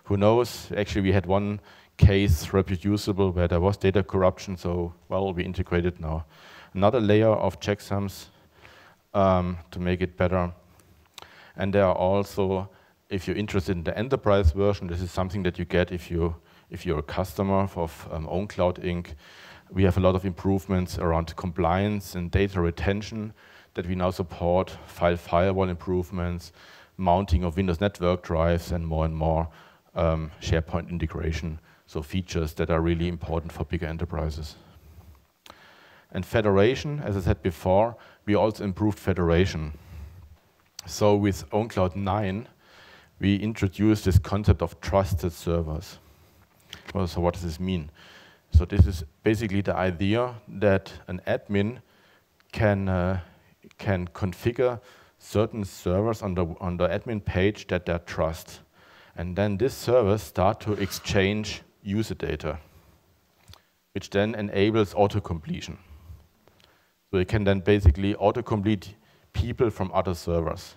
who knows? Actually, we had one case, reproducible, where there was data corruption. So well, we integrated now another layer of checksums um, to make it better. And there are also, if you're interested in the enterprise version, this is something that you get if you if you're a customer of um, OwnCloud Incorporated. We have a lot of improvements around compliance and data retention that we now support, file firewall improvements, mounting of Windows network drives, and more and more um, SharePoint integration, so features that are really important for bigger enterprises. And federation, as I said before, we also improved federation. So with OwnCloud nine, we introduced this concept of trusted servers. Well, so what does this mean? So this is basically the idea that an admin can uh, can configure certain servers on the on the admin page that they trust, and then these servers start to exchange user data, which then enables auto-completion. So you can then basically autocomplete people from other servers.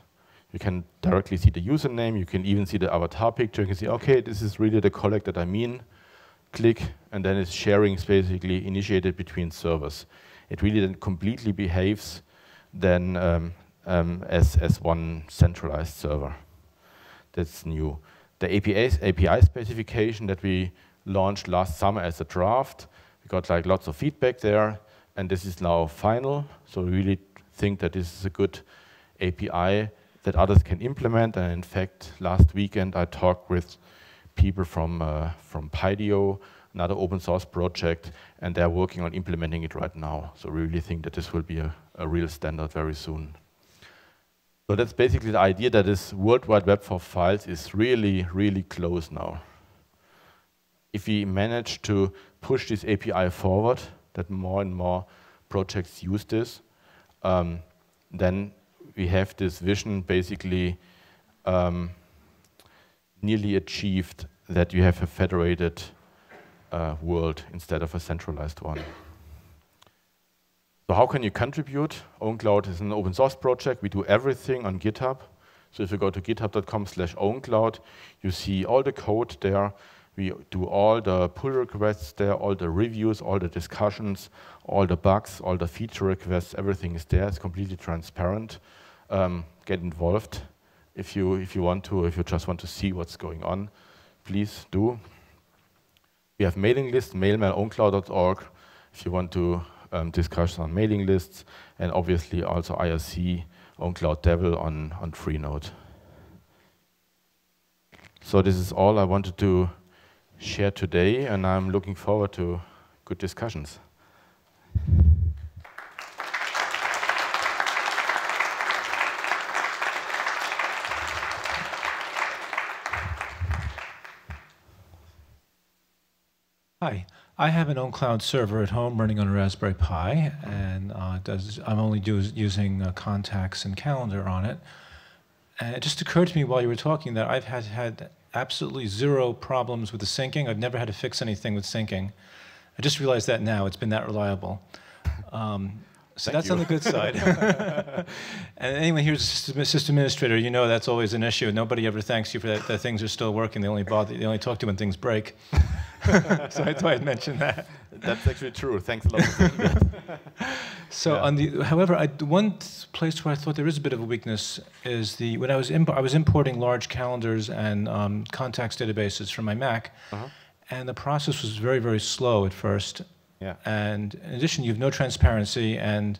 You can directly see the username. You can even see the avatar picture. You can see, okay, this is really the colleague that I mean. Click, and then it's sharing is basically initiated between servers. It really then completely behaves then um, um, as, as one centralized server. That's new. The A P I specification that we launched last summer as a draft, we got like lots of feedback there, and this is now final. So we really think that this is a good A P I that others can implement. And in fact, last weekend I talked with people from uh, from Pydio, another open source project, and they're working on implementing it right now. So we really think that this will be a, a real standard very soon. So that's basically the idea, that this World Wide Web for files is really, really close now. If we manage to push this A P I forward, that more and more projects use this, um, then we have this vision basically um, nearly achieved, that you have a federated uh, world instead of a centralized one. So how can you contribute? OwnCloud is an open source project. We do everything on GitHub. So if you go to github dot com slash OwnCloud, you see all the code there. We do all the pull requests there, all the reviews, all the discussions, all the bugs, all the feature requests. Everything is there. It's completely transparent. Um, get involved if you if you want to, if you just want to see what's going on, please do. We have mailing lists, mail mail own cloud dot org, if you want to um, discuss on mailing lists, and obviously also I R C, OwnCloud Devil on on Freenode. So this is all I wanted to share today, and I'm looking forward to good discussions. Hi, I have an OwnCloud server at home running on a Raspberry Pi, and uh, does, I'm only do, using uh, contacts and calendar on it. And it just occurred to me while you were talking that I've had, had absolutely zero problems with the syncing. I've never had to fix anything with syncing. I just realized that now. It's been that reliable. Um, so Thank that's you. On the good side. And anyone who's a system administrator, you know that's always an issue. Nobody ever thanks you for that, that things are still working. They only bother, they only talk to you when things break. So I thought I'd mention that. That's actually true. Thanks a lot for saying that. So yeah. on the, however, I, one place where I thought there is a bit of a weakness is the, when I was, imp I was importing large calendars and um, contacts databases from my Mac, uh-huh. and the process was very, very slow at first. Yeah. And in addition, you have no transparency, and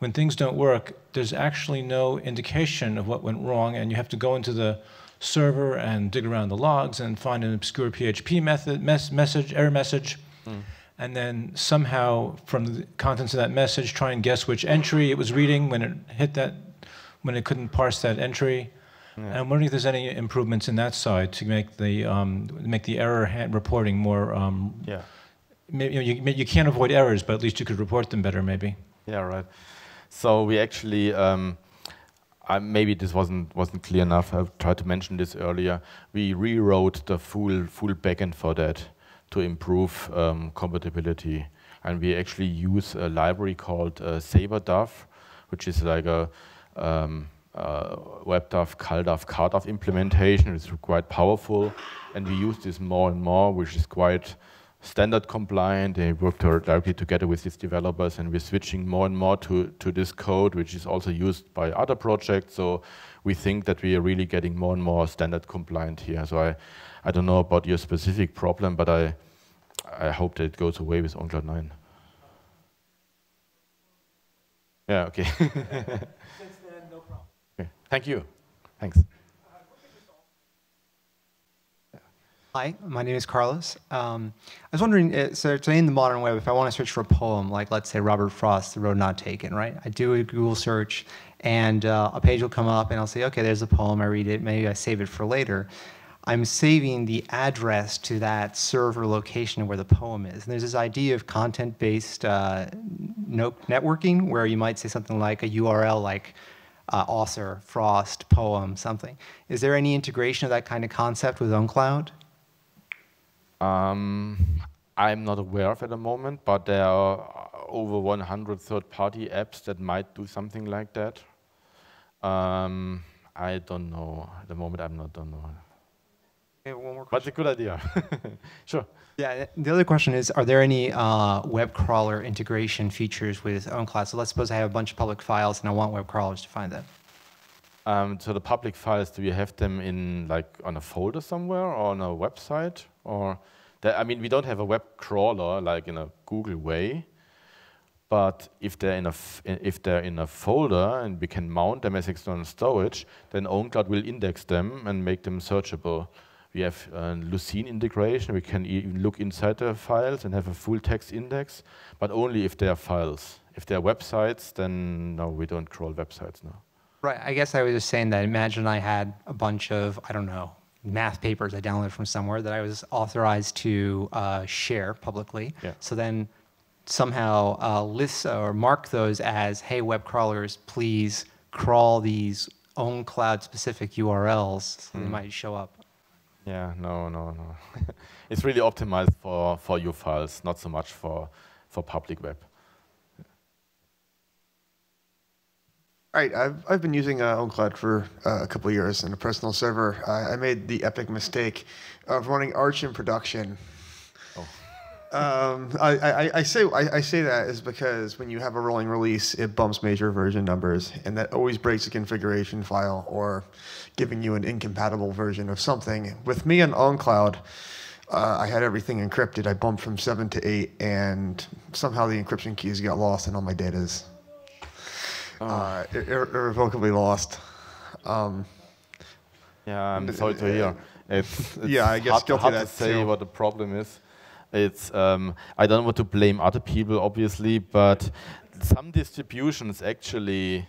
when things don't work, there's actually no indication of what went wrong, and you have to go into the server and dig around the logs and find an obscure P H P method, mes message, error message, mm. and then somehow from the contents of that message try and guess which entry it was reading when it hit that, when it couldn't parse that entry. Yeah. I'm wondering if there's any improvements in that side to make the um, make the error hand reporting more. Um, yeah. Maybe, you know, you, you can't avoid errors, but at least you could report them better, maybe. Yeah, right. So we actually, um, I, maybe this wasn't wasn't clear enough. I tried to mention this earlier. We rewrote the full full backend for that to improve um, compatibility, and we actually use a library called uh, SaberDAV, which is like a um, uh, WebDAV, CalDAV, CarDAV implementation. It's quite powerful, and we use this more and more, which is quite standard compliant. They work directly together with these developers, and we're switching more and more to, to this code, which is also used by other projects. So we think that we are really getting more and more standard compliant here. So I, I don't know about your specific problem, but I, I hope that it goes away with OwnCloud nine. Yeah, okay. Since then, no problem. Okay. Thank you. Thanks. Hi, my name is Carlos. Um, I was wondering, so today in the modern web, if I want to search for a poem, like let's say Robert Frost, The Road Not Taken, right? I do a Google search, and uh, a page will come up, and I'll say, okay, there's a poem, I read it, maybe I save it for later. I'm saving the address to that server location where the poem is. And there's this idea of content-based uh, networking, where you might say something like a U R L, like uh, author, Frost, poem, something. Is there any integration of that kind of concept with OwnCloud? Um, I'm not aware of at the moment, but there are over one hundred third-party apps that might do something like that. Um, I don't know. At the moment, I'm not don't know. Okay, one more question. But a good idea. Sure. Yeah, the other question is, are there any uh, web crawler integration features with OwnCloud? So let's suppose I have a bunch of public files, and I want web crawlers to find that. Um, so the public files, do you have them in like on a folder somewhere or on a website? Or that, I mean, we don't have a web crawler like in a Google way, but if they're in a f if they're in a folder and we can mount them as external storage, then OwnCloud will index them and make them searchable. We have uh, Lucene integration. We can even look inside the files and have a full text index, but only if they are files. If they are websites, then no, we don't crawl websites now. Right. I guess I was just saying that. Imagine I had a bunch of, I don't know, math papers I downloaded from somewhere that I was authorized to uh, share publicly. Yeah. So then somehow uh, list or mark those as, hey, web crawlers, please crawl these OwnCloud specific U R Ls, so mm. they might show up. Yeah. No. No. No. It's really optimized for for your files, not so much for for public web. All right, I've, I've been using uh, OwnCloud for uh, a couple of years in a personal server. I, I made the epic mistake of running Arch in production. Oh. Um, I, I, I say I, I say that is because when you have a rolling release, it bumps major version numbers, and that always breaks a configuration file or giving you an incompatible version of something. With me and OwnCloud, uh, I had everything encrypted. I bumped from seven to eight, and somehow the encryption keys got lost, and all my data's Uh, irre irrevocably lost. Um, yeah, I'm sorry to hear. It's, it's yeah, I guess hard, hard to say too. What the problem is. It's um, I don't want to blame other people, obviously, but some distributions actually,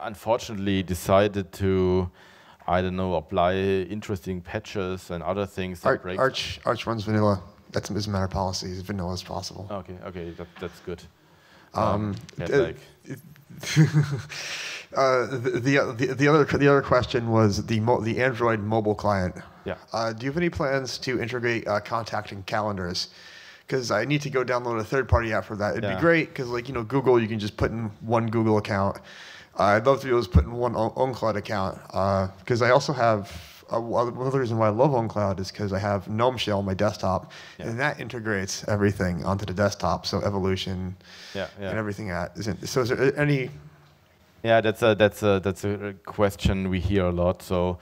unfortunately, decided to, I don't know, apply interesting patches and other things. That break Arch Arch runs vanilla. That's a matter of policy. As vanilla as possible. Okay, okay, that, that's good. Um, um, uh, the, the the other the other question was the mo the Android mobile client. Yeah. Uh, do you have any plans to integrate uh, contact and calendars? Because I need to go download a third party app for that. It'd yeah. be great because, like, you know, Google, you can just put in one Google account. Uh, I'd love to be able to put in one OwnCloud account because uh, I also have uh, one of the reasons why I love OwnCloud is because I have GNOME shell on my desktop, yeah. and that integrates everything onto the desktop. So Evolution. Yeah, yeah. And everything at isn't so is there any yeah that's a that's a that's a question we hear a lot. So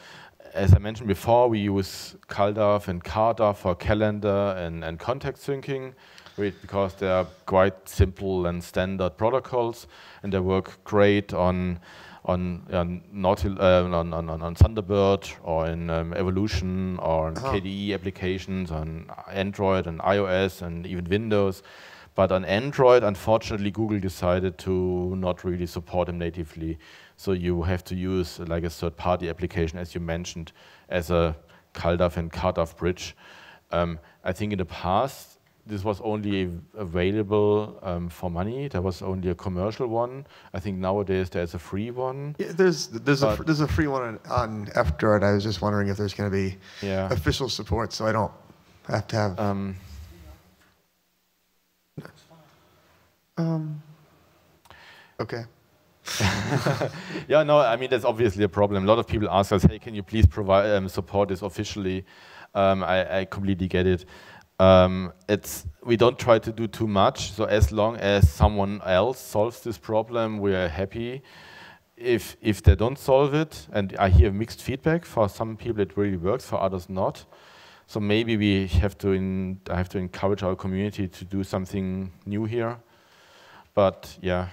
as I mentioned before, we use CalDAV and CarDAV for calendar and, and contact syncing because they are quite simple and standard protocols, and they work great on on on Nautil, uh, on, on, on Thunderbird or in um, Evolution or in oh. K D E applications on Android and iOS and even Windows. But on Android, unfortunately, Google decided to not really support them natively. So you have to use like a third-party application, as you mentioned, as a CalDAV and CarDAV bridge. Um, I think in the past, this was only available um, for money. There was only a commercial one. I think nowadays there's a free one. Yeah, there's there's a, there's a free one on F DROID. I was just wondering if there's going to be yeah. official support, so I don't have to have. Um, um, okay. Yeah, no, I mean that's obviously a problem. A lot of people ask us, "Hey, can you please provide um, support this officially?" Um, I, I completely get it. Um, it's we don't try to do too much. So as long as someone else solves this problem, we are happy. If if they don't solve it, and I hear mixed feedback. For some people, it really works. For others, not. So maybe we have to in, have to encourage our community to do something new here. But yeah.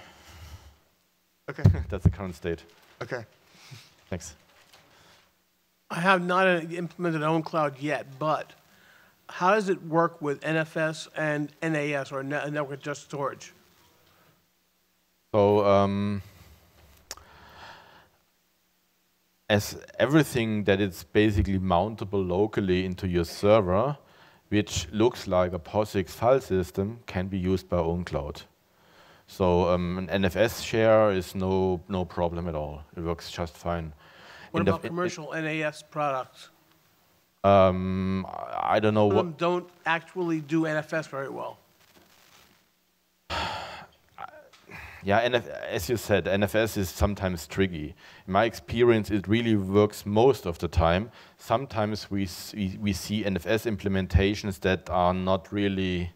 Okay, that's the current state. Okay, thanks. I have not implemented OwnCloud yet, but how does it work with N F S and N A S, or network adjusted storage? So, um, as everything that is basically mountable locally into your server, which looks like a POSIX file system, can be used by OwnCloud. So um, an N F S share is no no problem at all. It works just fine. What In about commercial it, N A S products? Um, I don't know. Some what them don't actually do N F S very well. Yeah, N F S, as you said, N F S is sometimes tricky. In my experience, it really works most of the time. Sometimes we see, we see N F S implementations that are not really,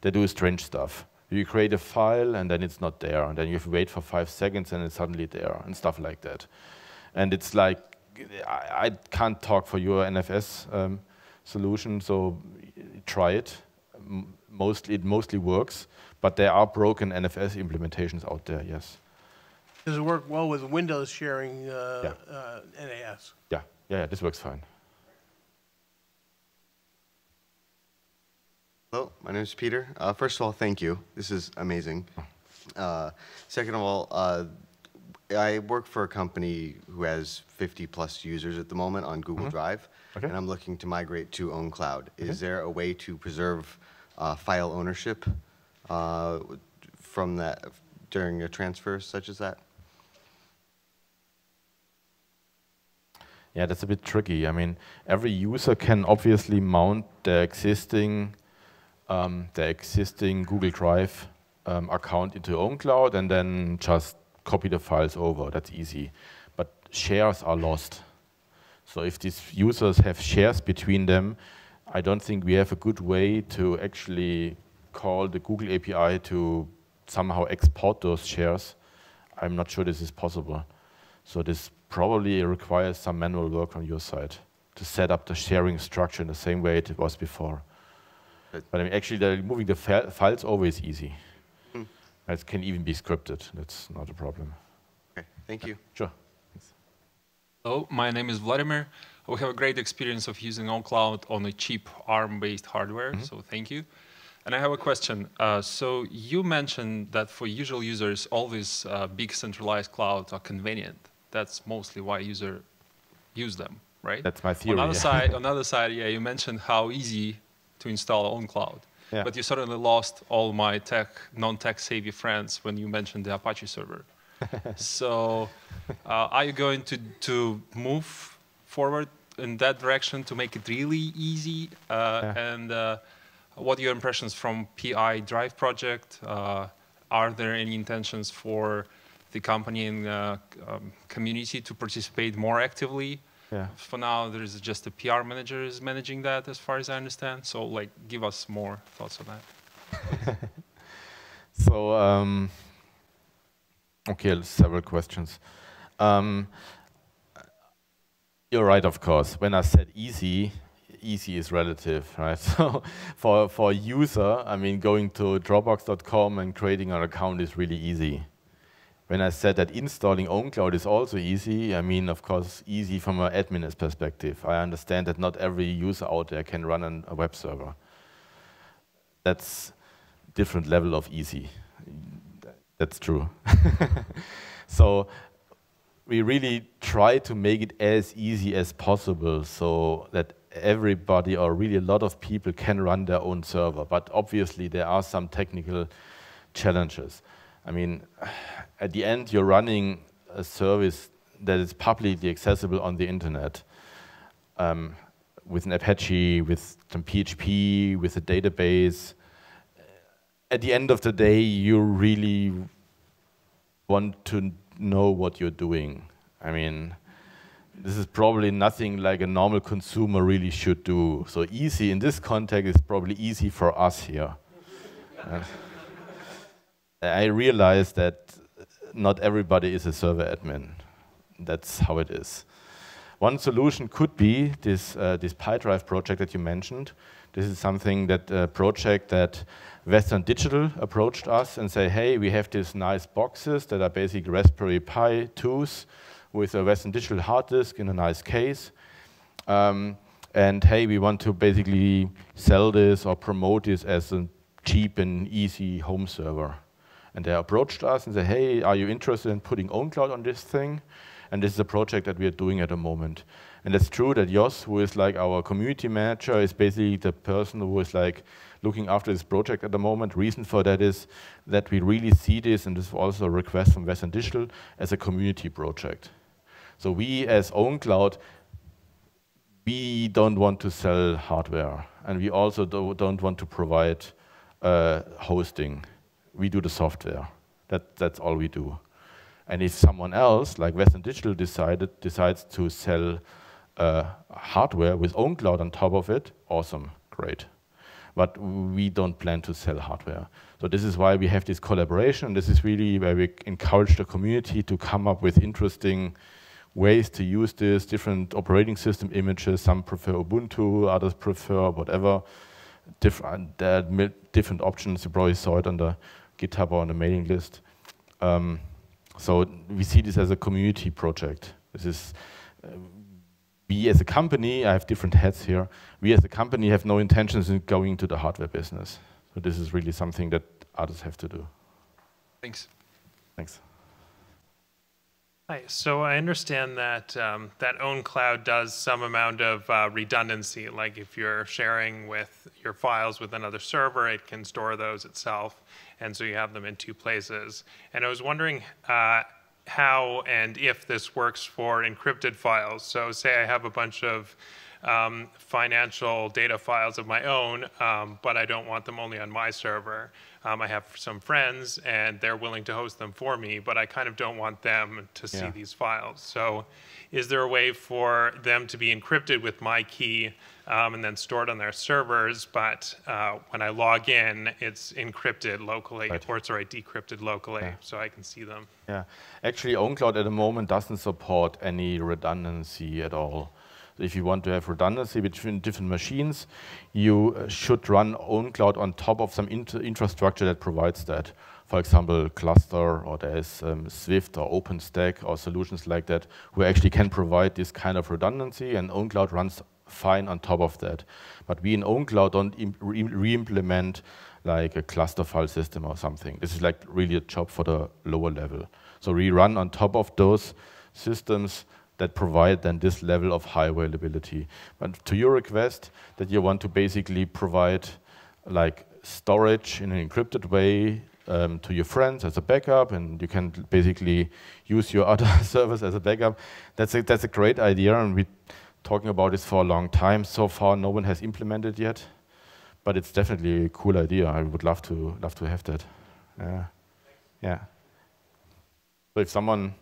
they do strange stuff. You create a file, and then it's not there. And then you have to wait for five seconds, and it's suddenly there, and stuff like that. And it's like, I, I can't talk for your N F S um, solution, so try it. Mostly, it mostly works, but there are broken N F S implementations out there, yes. Does it work well with Windows sharing uh, yeah. uh, N A S? Yeah. yeah, yeah, this works fine. Hello, my name is Peter. Uh, first of all, thank you. This is amazing. Uh, second of all, uh, I work for a company who has fifty plus users at the moment on Google mm-hmm. Drive, okay. and I'm looking to migrate to OwnCloud. Is okay. there a way to preserve uh, file ownership uh, from that during a transfer such as that? Yeah, that's a bit tricky. I mean, every user can obviously mount their existing Um, the existing Google Drive um, account into OwnCloud and then just copy the files over. That's easy. But shares are lost. So if these users have shares between them, I don't think we have a good way to actually call the Google A P I to somehow export those shares. I'm not sure this is possible. So this probably requires some manual work on your side to set up the sharing structure in the same way it was before. But I mean, actually, moving the fi files over is easy. Mm. It can even be scripted. That's not a problem. Okay, thank you. Sure. Thanks. Hello, my name is Vladimir. We have a great experience of using OwnCloud on a cheap ARM-based hardware, mm-hmm. so thank you. And I have a question. Uh, so you mentioned that for usual users, all these uh, big centralized clouds are convenient. That's mostly why users use them, right? That's my theory. On the other, yeah. side, on the other side, yeah, you mentioned how easy to install OwnCloud, yeah. but you suddenly lost all my tech, non-tech savvy friends when you mentioned the Apache server. So, uh, are you going to to move forward in that direction to make it really easy? Uh, yeah. And uh, what are your impressions from P I Drive project? Uh, are there any intentions for the company and uh, um, community to participate more actively? Yeah. For now, there is just a P R manager is managing that, as far as I understand. So, like, give us more thoughts on that. So, um, okay, several questions. Um, you're right, of course. When I said easy, easy is relative, right? So, for for a user, I mean, going to Dropbox dot com and creating an account is really easy. When I said that installing OwnCloud is also easy, I mean, of course, easy from an admin's perspective. I understand that not every user out there can run an, a web server. That's a different level of easy. That's true. So we really try to make it as easy as possible so that everybody, or really a lot of people, can run their own server. But obviously, there are some technical challenges. I mean, at the end, you're running a service that is publicly accessible on the internet, um, with an Apache, with some P H P, with a database. At the end of the day, you really want to know what you're doing. I mean, this is probably nothing like a normal consumer really should do. So easy in this context is probably easy for us here. uh, I realize that not everybody is a server admin. That's how it is. One solution could be this, uh, this PyDrive project that you mentioned. This is something that uh, project that Western Digital approached us and say, hey, we have these nice boxes that are basically Raspberry Pi twos with a Western Digital hard disk in a nice case. Um, and hey, we want to basically sell this or promote this as a cheap and easy home server. And they approached us and said, hey, are you interested in putting OwnCloud on this thing? And this is a project that we are doing at the moment. And it's true that Jos, who is like our community manager, is basically the person who is like looking after this project at the moment. Reason for that is that we really see this, and this is also a request from Western Digital, as a community project. So we, as OwnCloud, we don't want to sell hardware, and we also do, don't want to provide uh, hosting. We do the software. That, that's all we do. And if someone else, like Western Digital, decided, decides to sell uh, hardware with OwnCloud on top of it, awesome, great. But we don't plan to sell hardware. So this is why we have this collaboration. This is really where we encourage the community to come up with interesting ways to use this, different operating system images. Some prefer Ubuntu, others prefer whatever. Different, there are different options. You probably saw it on the GitHub or on the mailing list. Um, so we see this as a community project. This is, uh, we as a company, I have different hats here, we as a company have no intentions in going to the hardware business. So this is really something that others have to do. Thanks. Thanks. Hi, so I understand that um, that OwnCloud does some amount of uh, redundancy, like if you're sharing with your files with another server, it can store those itself, and so you have them in two places. And I was wondering uh, how and if this works for encrypted files. So say I have a bunch of um, financial data files of my own, um, but I don't want them only on my server. Um, I have some friends, and they're willing to host them for me, but I kind of don't want them to see yeah. these files. So is there a way for them to be encrypted with my key um, and then stored on their servers, but uh, when I log in, it's encrypted locally, right. or sorry, decrypted locally, yeah. so I can see them? Yeah. Actually, OwnCloud at the moment doesn't support any redundancy at all. If you want to have redundancy between different machines, you should run OwnCloud on top of some inter infrastructure that provides that. For example, Cluster, or there's um, Swift or OpenStack or solutions like that, who actually can provide this kind of redundancy, and OwnCloud runs fine on top of that. But we in OwnCloud don't re-implement like a cluster file system or something. This is like really a job for the lower level. So we run on top of those systems that provide then this level of high availability. But to your request that you want to basically provide like storage in an encrypted way um, to your friends as a backup, and you can basically use your other service as a backup, that's a, that's a great idea, and we're talking about this for a long time. So far, no one has implemented yet, but it's definitely a cool idea. I would love to love to have that. Yeah, yeah. So if someone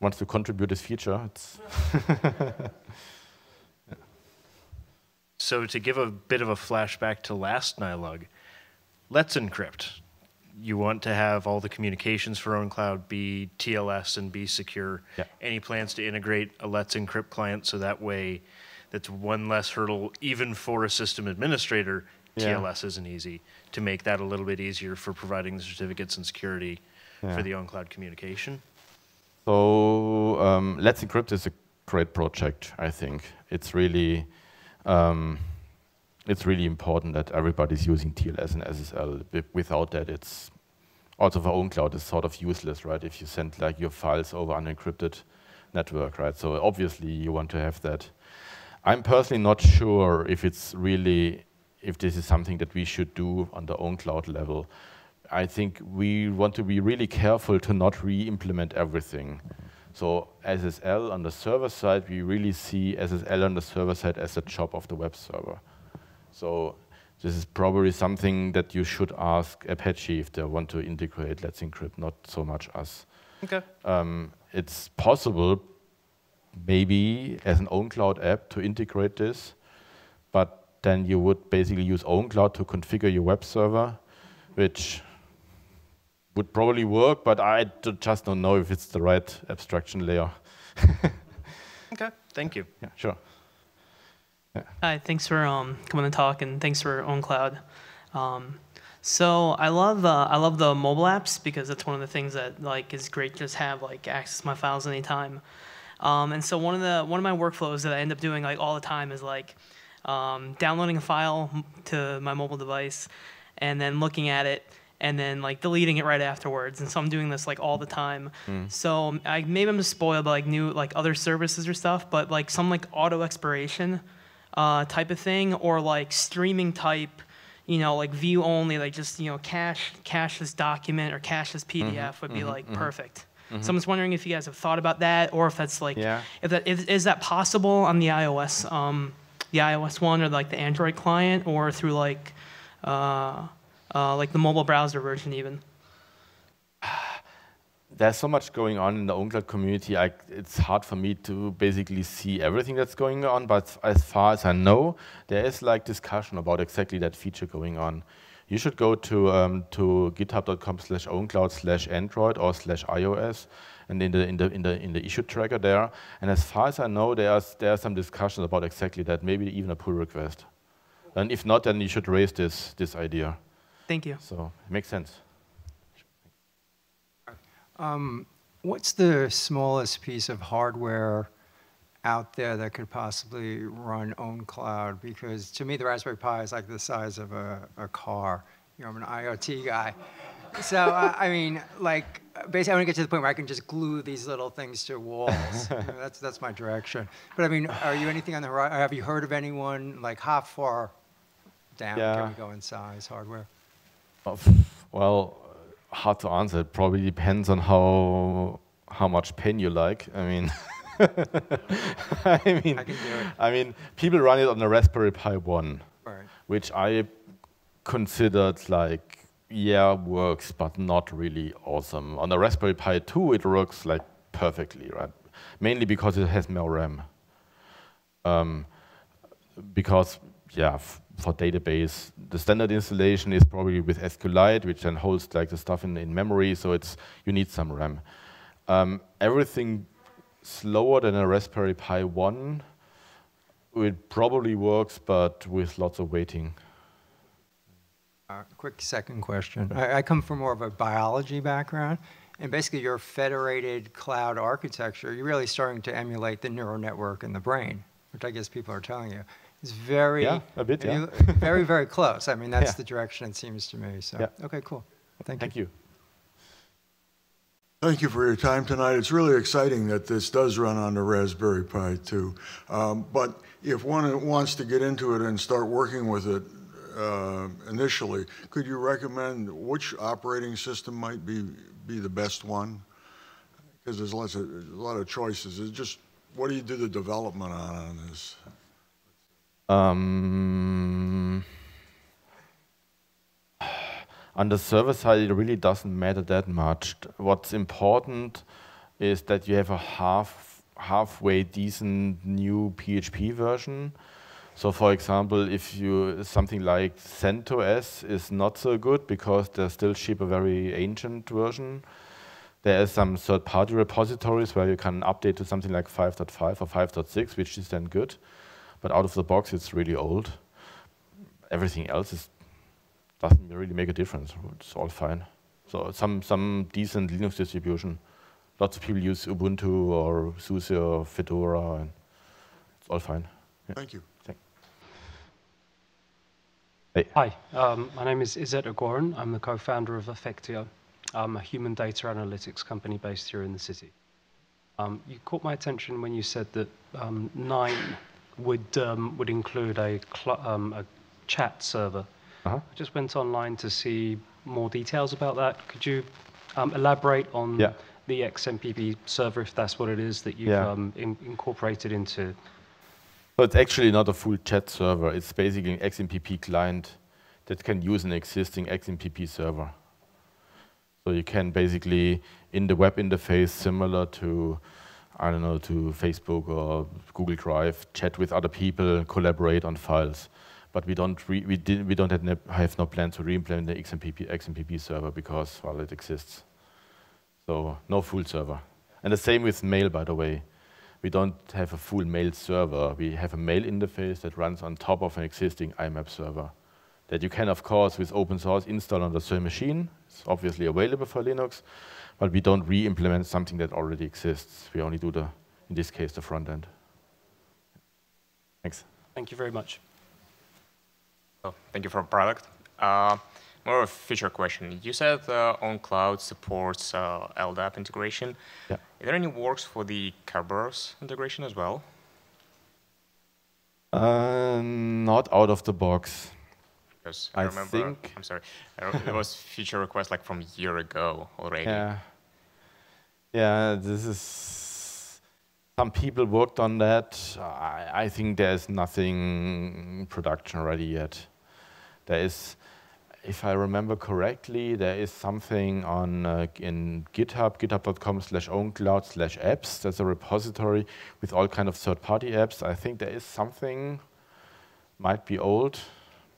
wants to contribute this feature, it's yeah. So to give a bit of a flashback to last NYLUG, let's encrypt. You want to have all the communications for OwnCloud be T L S and be secure. Yeah. Any plans to integrate a Let's Encrypt client so that way that's one less hurdle even for a system administrator? Yeah. T L S isn't easy. To make that a little bit easier for providing the certificates and security yeah. for the OwnCloud communication? So um, Let's Encrypt is a great project, I think. It's really, um, it's really important that everybody's using T L S and S S L. Without that, it's also for OwnCloud is sort of useless, right? If you send like your files over an encrypted network, right? So obviously you want to have that. I'm personally not sure if it's really, if this is something that we should do on the OwnCloud level. I think we want to be really careful to not re-implement everything. So S S L on the server side, we really see S S L on the server side as a job of the web server. So this is probably something that you should ask Apache if they want to integrate Let's Encrypt, not so much us. Okay. Um, it's possible, maybe as an OwnCloud app to integrate this, but then you would basically use OwnCloud to configure your web server, which would probably work, but I just don't know if it's the right abstraction layer. Okay, thank you. Yeah, sure. Yeah. Hi, thanks for um, coming to talk, and thanks for OwnCloud. Um, so I love uh, I love the mobile apps because that's one of the things that like is great to just have like access my files anytime. Um, and so one of the one of my workflows that I end up doing like all the time is like um, downloading a file to my mobile device, and then looking at it, and then like deleting it right afterwards. And so I'm doing this like all the time. Mm. So I, maybe I'm just spoiled by like new like other services or stuff, but like some like auto expiration uh, type of thing, or like streaming type, you know, like view only, like just you know cache cache this document or cache this P D F mm-hmm, would be mm-hmm, like mm-hmm. perfect. Mm-hmm. So I'm just wondering if you guys have thought about that, or if that's like, yeah. if that if, is that possible on the iOS, um, the iOS one, or like the Android client, or through like, uh, uh, like the mobile browser version even. There's so much going on in the OwnCloud community. I, it's hard for me to basically see everything that's going on. But as far as I know, there is like discussion about exactly that feature going on. You should go to um, to github dot com slash OwnCloud slash Android or slash iOS, and in the in the in the in the issue tracker there. And as far as I know, there's there's some discussion about exactly that. Maybe even a pull request. And if not, then you should raise this this idea. Thank you. So it makes sense. Um, what's the smallest piece of hardware out there that could possibly run OwnCloud? Because to me, the Raspberry Pi is like the size of a, a car. You know, I'm an I O T guy. So, uh, I mean, like, basically, I want to get to the point where I can just glue these little things to walls. You know, that's, that's my direction. But, I mean, are you anything on the horizon? Have you heard of anyone? Like, how far down yeah. can we go in size hardware? Well, hard to answer. It probably depends on how, how much pain you like. I mean... I mean, I, can do it. I mean, people run it on the Raspberry Pi one, right. which I considered like, yeah, works, but not really awesome. On the Raspberry Pi two, it works like perfectly, right? Mainly because it has more RAM. Um, because, yeah, f for database, the standard installation is probably with SQLite, which then holds like the stuff in, in memory, so it's you need some RAM. Um, everything slower than a Raspberry Pi one, it probably works, but with lots of waiting. Uh, quick second question. I, I come from more of a biology background, and basically your federated cloud architecture, you're really starting to emulate the neural network in the brain, which I guess people are telling you. It's very, yeah, a bit, yeah. very, very close. I mean, that's yeah. the direction it seems to me. So, yeah. okay, cool. Thank you. Thank you. Thank you for your time tonight. It's really exciting that this does run on the Raspberry Pi two. Um, but if one wants to get into it and start working with it uh, initially, could you recommend which operating system might be, be the best one? Because there's lots of, a lot of choices. It's just, what do you do the development on, on this? Um... On the server side, it really doesn't matter that much. What's important is that you have a half, halfway decent new P H P version. So, for example, if you something like CentOS is not so good because they still ship a very ancient version. There are some third-party repositories where you can update to something like five point five or five point six, which is then good. But out of the box, it's really old. Everything else is. Doesn't really make a difference. It's all fine. So some some decent Linux distribution. Lots of people use Ubuntu or SUSE or Fedora, and it's all fine. Yeah. Thank you. Thank you. Hey. Hi, um, my name is Izzet Ogoran. I'm the co-founder of Affectio. um, a human data analytics company based here in the city. Um, you caught my attention when you said that um, nine would um, would include a, cl um, a chat server. Uh-huh. I just went online to see more details about that. Could you um, elaborate on yeah. the X M P P server, if that's what it is that you've yeah. um, in incorporated into? So it's actually not a full chat server. It's basically an X M P P client that can use an existing X M P P server. So you can basically, in the web interface, similar to, I don't know, to Facebook or Google Drive, chat with other people, collaborate on files. But we don't re we did we don't have, have no plan to reimplement the X M P P X M P P server because, well, it exists. So no full server. And the same with mail, by the way. We don't have a full mail server. We have a mail interface that runs on top of an existing I M A P server that you can, of course, with open source install on the same machine. It's obviously available for Linux, but we don't re-implement something that already exists. We only do the, in this case, the front end. Thanks. Thank you very much. Oh, thank you for product. Uh, more of a feature question. You said uh, OwnCloud supports uh, L D A P integration. Yeah. Is there any works for the Kerberos integration as well? Uh, not out of the box. Because I, I remember, think. I'm sorry. There was feature request like from a year ago already. Yeah. Yeah. This is. Some people worked on that. I, I think there's nothing in production ready yet. There is, if I remember correctly, there is something on uh, in GitHub, github dot com slash own cloud slash apps. That's a repository with all kind of third-party apps. I think there is something, might be old,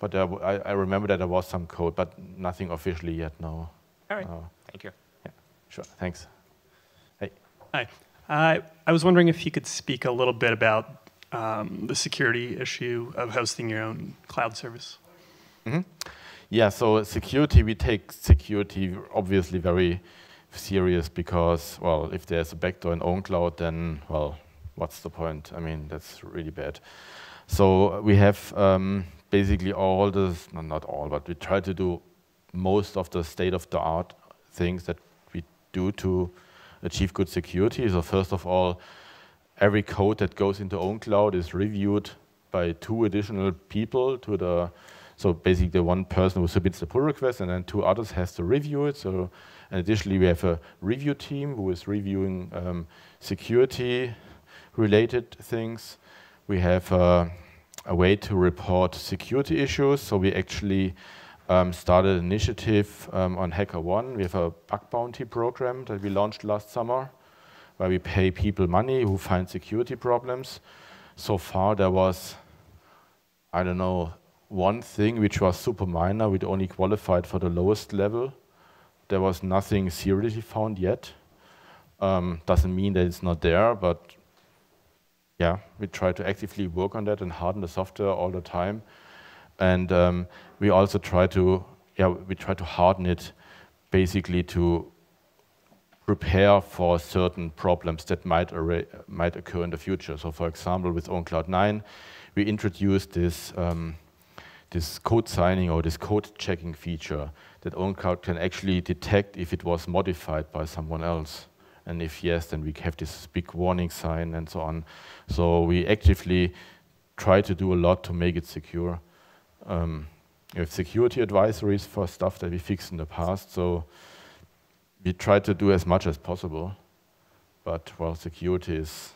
but there w I, I remember that there was some code, but nothing officially yet. No. All right. No. Thank you. Yeah. Sure. Thanks. Hey. Hi. Uh, I was wondering if you could speak a little bit about um, the security issue of hosting your own cloud service. Mm-hmm. Yeah, so security, we take security obviously very serious because, well, if there's a backdoor in OwnCloud, then, well, what's the point? I mean, that's really bad. So we have um, basically all the, no, not all, but we try to do most of the state-of-the-art things that we do to achieve good security. So first of all, every code that goes into OwnCloud is reviewed by two additional people to the So basically, the one person who submits the pull request, and then two others has to review it. So, and additionally, we have a review team who is reviewing um, security-related things. We have uh, a way to report security issues. So we actually um, started an initiative um, on HackerOne. We have a bug bounty program that we launched last summer, where we pay people money who find security problems. So far, there was, I don't know, one thing which was super minor, which only qualified for the lowest level. There was nothing seriously found yet. Um, doesn't mean that it's not there, but yeah, we try to actively work on that and harden the software all the time. And um, we also try to, yeah, we try to harden it basically to prepare for certain problems that might might occur in the future. So, for example, with OwnCloud nine, we introduced this. Um, this code signing or this code checking feature that OwnCloud can actually detect if it was modified by someone else. And if yes, then we have this big warning sign and so on. So we actively try to do a lot to make it secure. Um, we have security advisories for stuff that we fixed in the past. So we try to do as much as possible. But, well, security is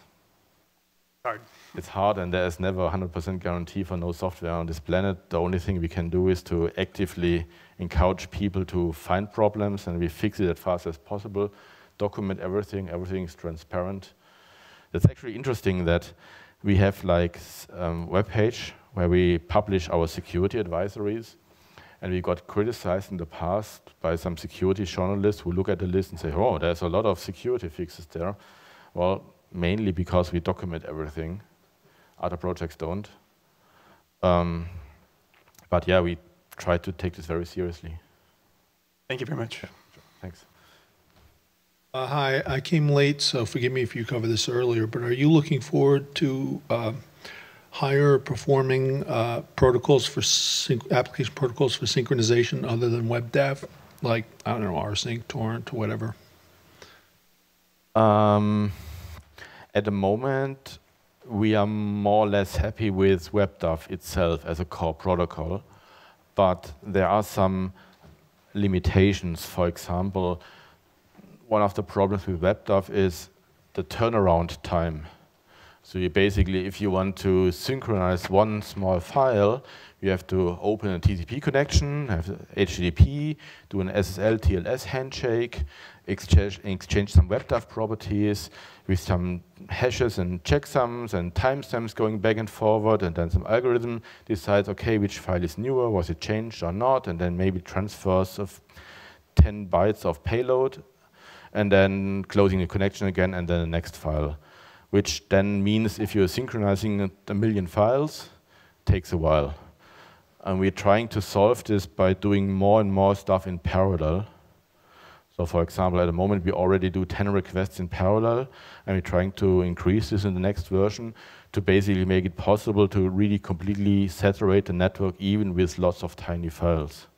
hard. It's hard, and there is never a one hundred percent guarantee for no software on this planet. The only thing we can do is to actively encourage people to find problems, and we fix it as fast as possible, document everything, everything is transparent. It's actually interesting that we have like a um, web page where we publish our security advisories, and we got criticized in the past by some security journalists who look at the list and say, oh, there's a lot of security fixes there. Well, mainly because we document everything. Other projects don't. Um, but yeah, we try to take this very seriously. Thank you very much. Yeah, sure. Thanks. Uh, hi, I came late, so forgive me if you covered this earlier, but are you looking forward to uh, higher performing uh, protocols for application protocols for synchronization other than WebDAV? like, I don't know, rsync, torrent, whatever? Um, at the moment, we are more or less happy with WebDAV itself as a core protocol, but there are some limitations. For example, one of the problems with WebDAV is the turnaround time. So you basically, if you want to synchronize one small file, you have to open a T T P connection, have H T T P, do an S S L T L S handshake, exchange, exchange some WebDAV properties with some hashes and checksums and timestamps going back and forward, and then some algorithm decides, okay, which file is newer, was it changed or not, and then maybe transfers of ten bytes of payload, and then closing the connection again, and then the next file. Which then means if you're synchronizing a million files, it takes a while. And we're trying to solve this by doing more and more stuff in parallel. So for example, at the moment, we already do ten requests in parallel, and we're trying to increase this in the next version to basically make it possible to really completely saturate the network, even with lots of tiny files.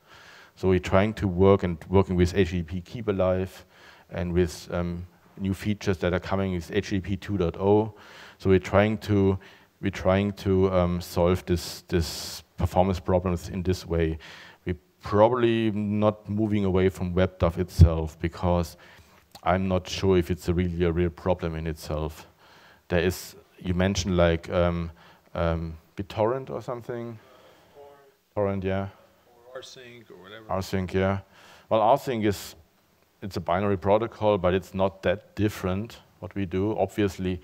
So we're trying to work and working with H T T P Keep Alive and with um, new features that are coming with H T T P two point oh. So we're trying to we're trying to um, solve this this performance problems in this way. We're probably not moving away from WebDAV itself because I'm not sure if it's a really a real problem in itself. There is, you mentioned like um, um, BitTorrent or something. Torrent, yeah. Or rsync or whatever. Rsync, yeah. Well, rsync is. It's a binary protocol, but it's not that different what we do. Obviously,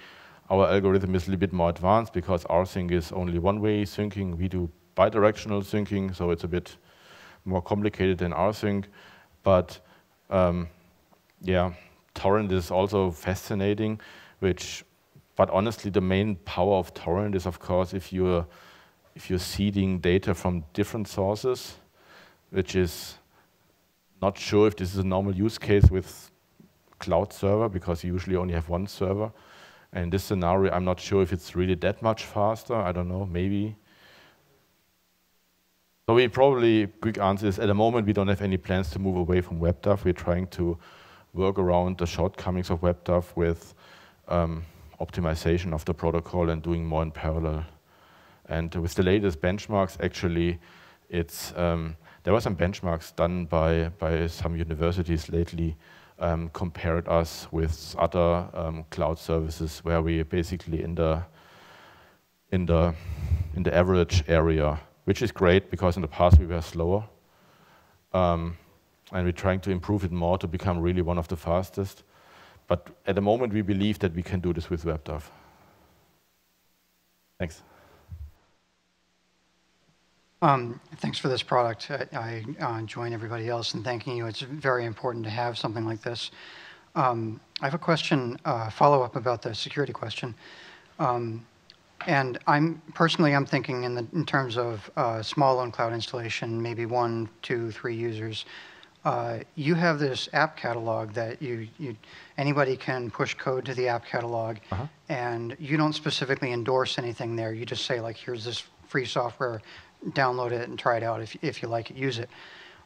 our algorithm is a little bit more advanced because rsync is only one-way syncing. We do bidirectional syncing, so it's a bit more complicated than rsync. But um, yeah, torrent is also fascinating. Which, but honestly, the main power of torrent is, of course, if you're if you're seeding data from different sources, which is. Not sure if this is a normal use case with cloud server, because you usually only have one server. And in this scenario, I'm not sure if it's really that much faster. I don't know, maybe. So we probably, quick answer is, at the moment, we don't have any plans to move away from WebDAV. We're trying to work around the shortcomings of WebDAV with um, optimization of the protocol and doing more in parallel. And with the latest benchmarks, actually, it's... Um, There were some benchmarks done by, by some universities lately, um, compared us with other um, cloud services where we basically in the, in, the, in the average area, which is great because in the past we were slower. Um, and we're trying to improve it more to become really one of the fastest. But at the moment we believe that we can do this with WebDAV. Thanks. Um, thanks for this product. I, I uh, join everybody else in thanking you. It's very important to have something like this. Um, I have a question, uh, follow-up about the security question. Um, and I'm personally, I'm thinking in, the, in terms of uh, small OwnCloud installation, maybe one, two, three users. Uh, you have this app catalog that you, you anybody can push code to the app catalog, uh-huh. and you don't specifically endorse anything there. You just say, like, here's this free software. Download it and try it out. If, if you like it, use it.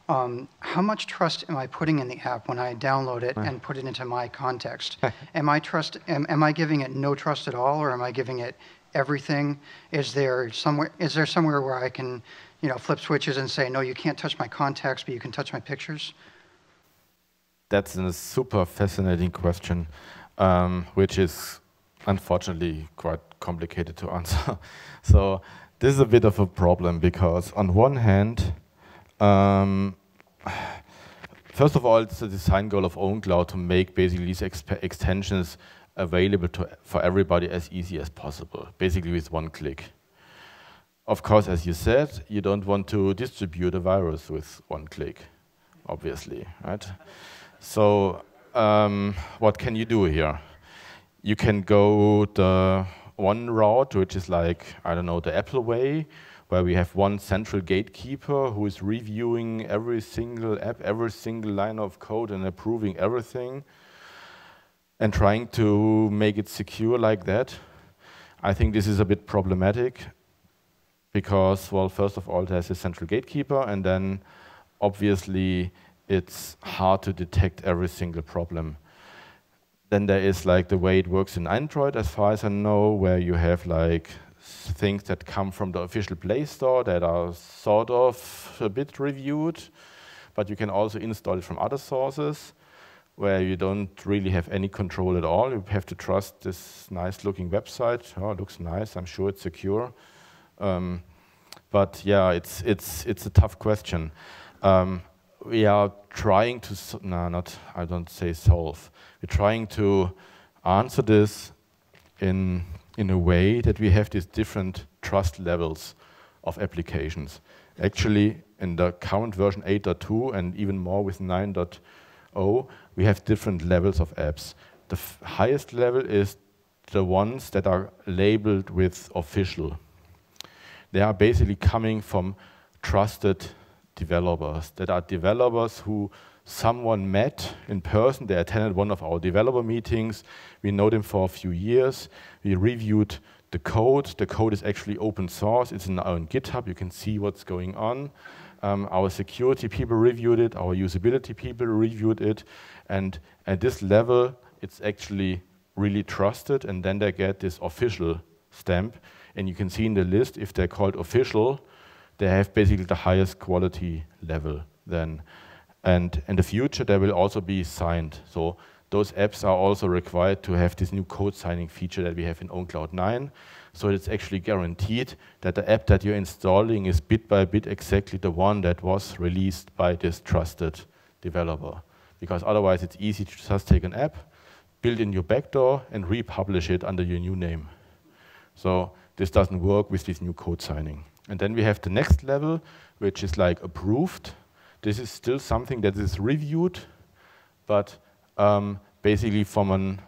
Um, how much trust am I putting in the app when I download it and put it into my context? Am I trust? Am, am I giving it no trust at all, or am I giving it everything? Is there somewhere? Is there somewhere where I can, you know, flip switches and say, no, you can't touch my contacts, but you can touch my pictures? That's a super fascinating question, um, which is unfortunately quite complicated to answer. So. This is a bit of a problem because, on one hand, um, first of all, it's the design goal of OwnCloud to make basically these exp extensions available to, for everybody as easy as possible, basically with one click. Of course, as you said, you don't want to distribute a virus with one click, obviously, right? So, um, what can you do here? You can go the one route, which is like, I don't know, the Apple way, where we have one central gatekeeper who is reviewing every single app, every single line of code, and approving everything, and trying to make it secure like that. I think this is a bit problematic because, well, first of all, there's a central gatekeeper, and then obviously it's hard to detect every single problem. Then there is like the way it works in Android, as far as I know, where you have like things that come from the official Play Store that are sort of a bit reviewed, but you can also install it from other sources where you don't really have any control at all. You have to trust this nice-looking website. Oh, it looks nice. I'm sure it's secure. Um, but yeah, it's it's it's a tough question. Um, we are trying to so no, not I don't say solve. We're trying to answer this in in a way that we have these different trust levels of applications. Actually, in the current version eight point two and even more with nine point oh, we have different levels of apps. The f highest level is the ones that are labeled with official. They are basically coming from trusted developers that are developers who someone met in person. They attended one of our developer meetings. We know them for a few years. We reviewed the code. The code is actually open source. It's now on GitHub. You can see what's going on. Um, our security people reviewed it. Our usability people reviewed it. And at this level, it's actually really trusted. And then they get this official stamp. And you can see in the list, if they're called official, they have basically the highest quality level then. And in the future, they will also be signed. So those apps are also required to have this new code signing feature that we have in OwnCloud nine. So it's actually guaranteed that the app that you're installing is bit by bit exactly the one that was released by this trusted developer. Because otherwise, it's easy to just take an app, build in your backdoor, and republish it under your new name. So this doesn't work with this new code signing. And then we have the next level, which is like approved. This is still something that is reviewed, but um, basically from, an,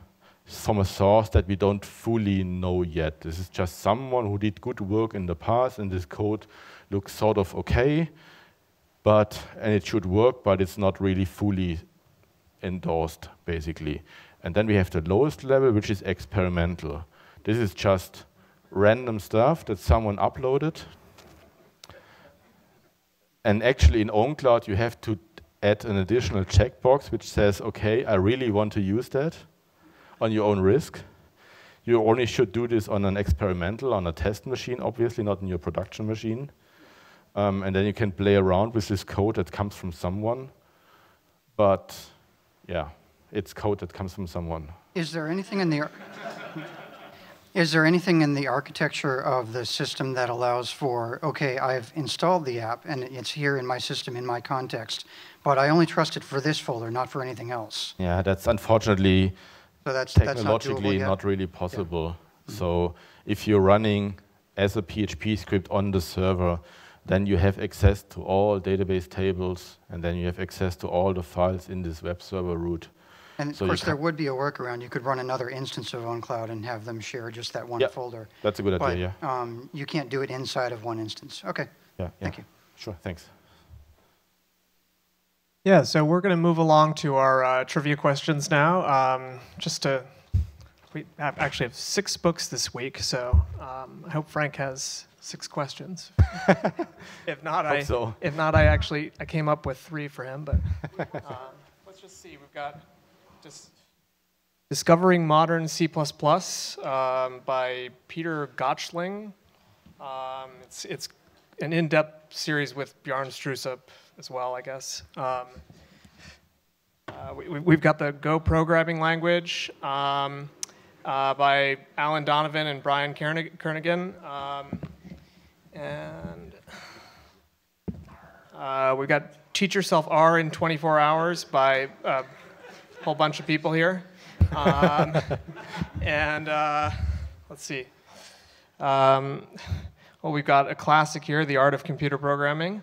from a source that we don't fully know yet. This is just someone who did good work in the past, and this code looks sort of okay, but, and it should work, but it's not really fully endorsed, basically. And then we have the lowest level, which is experimental. This is just random stuff that someone uploaded. And actually in OwnCloud, you have to add an additional checkbox which says, okay, I really want to use that on your own risk. You only should do this on an experimental, on a test machine, obviously not in your production machine. Um, and then you can play around with this code that comes from someone. But yeah, it's code that comes from someone. Is there anything in the... Is there anything in the architecture of the system that allows for, okay, I've installed the app, and it's here in my system, in my context, but I only trust it for this folder, not for anything else? Yeah, that's unfortunately so that's, technologically that's not, not really possible. Yeah. Mm-hmm. So if you're running as a P H P script on the server, then you have access to all database tables, and then you have access to all the files in this web server root. And, of so course, there would be a workaround. You could run another instance of OwnCloud and have them share just that one yep. folder. That's a good but, idea, yeah. Um, you can't do it inside of one instance. OK, yeah, thank yeah. you. Sure, thanks. Yeah, so we're going to move along to our uh, trivia questions now. Um, just to, we have actually have six books this week, so um, I hope Frank has six questions. if, not, I, so. if not, I actually I came up with three for him. But um, let's just see. We've got... Just Discovering Modern C plus plus um, by Peter Gotchling. Um, it's, it's an in-depth series with Bjarne Strusup as well, I guess. Um, uh, we, we've got the Go Programming Language um, uh, by Alan Donovan and Brian Kern Kernigan. Um, and uh, we've got Teach Yourself R in twenty-four hours by... Uh, whole bunch of people here. Um, and uh, let's see. Um, well, we've got a classic here, The Art of Computer Programming.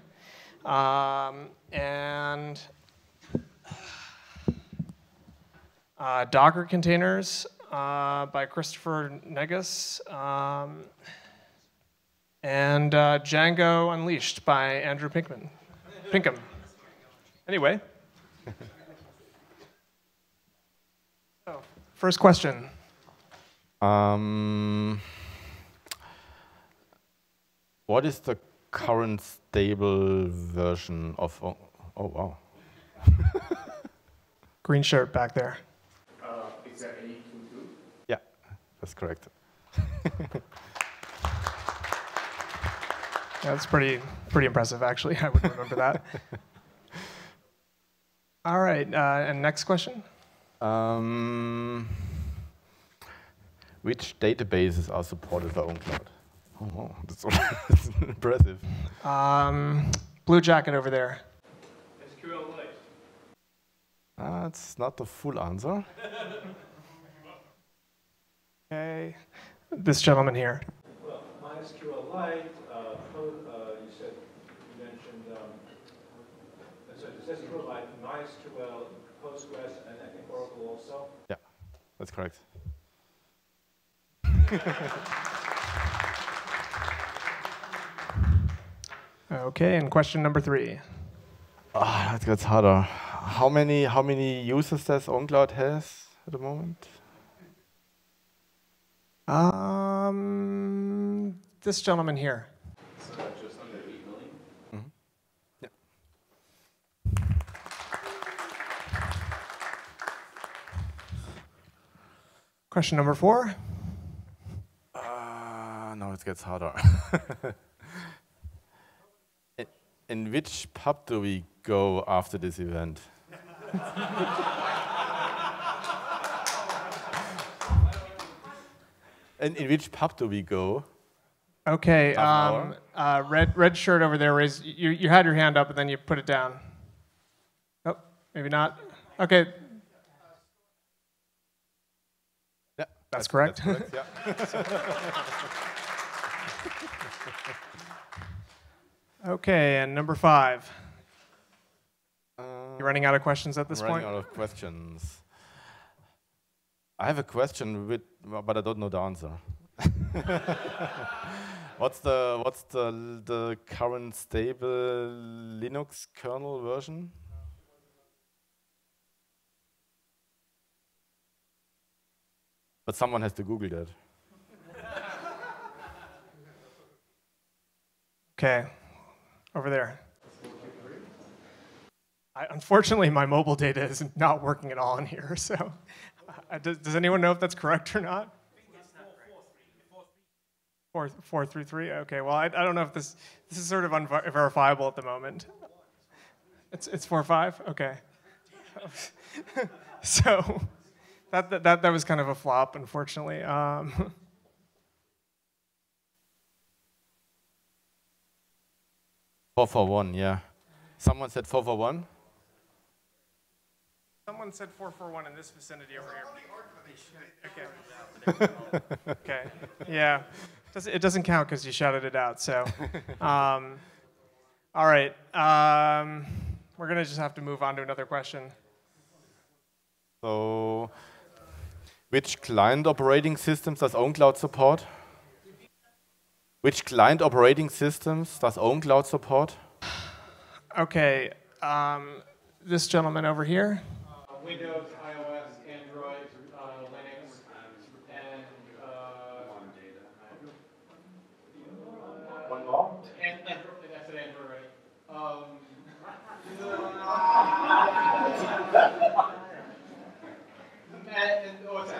Um, and uh, Docker Containers uh, by Christopher Negus. Um, and uh, Django Unleashed by Andrew Pinkman. Pinkham. Anyway. First question. Um, what is the current stable version of? Oh, oh wow! Green shirt back there. Uh, is that any two two? Yeah, that's correct. That's pretty pretty impressive, actually. I would remember that. All right, uh, and next question. Um, which databases are supported by OwnCloud? Oh, wow. That's, that's impressive. Um, Blue Jacket over there. S Q L Lite. That's not the full answer. Okay, this gentleman here. Well, MySQL Lite. Does it provide MySQL, Postgres, and I think Oracle also? Yeah, that's correct. Okay, and question number three. Ah, oh, that gets harder. How many how many users does OwnCloud has at the moment? Um, this gentleman here. Question number four. Uh, no, it gets harder. in, in which pub do we go after this event? And in which pub do we go? Okay, um, uh, red red shirt over there. Raised, you you had your hand up and then you put it down. Oh, maybe not. Okay. That's correct. That's correct, yeah. Okay, and number five. Uh, You're running out of questions at this point? Running out of questions. I have a question, with, but I don't know the answer. What's the what's the the current stable Linux kernel version? But someone has to Google that. Okay, over there. I, unfortunately, my mobile data is not working at all in here. So, uh, does, does anyone know if that's correct or not? Four, four through three. Okay. Well, I, I don't know if this this is sort of unverifiable at the moment. It's it's four five. Okay. So. That, that, that was kind of a flop, unfortunately. Um, four four one, yeah. Someone said four four one? Someone said four four one in this vicinity over here. Okay. Okay, yeah. It doesn't count because you shouted it out, so. Um, all right, um, we're going to just have to move on to another question. So... Which client operating systems does OwnCloud support? Which client operating systems does OwnCloud support? Okay, um, this gentleman over here. Uh, Windows, iOS, Android, uh, Linux, and uh, one more. And that's an Android. Um, And, and, oh, it's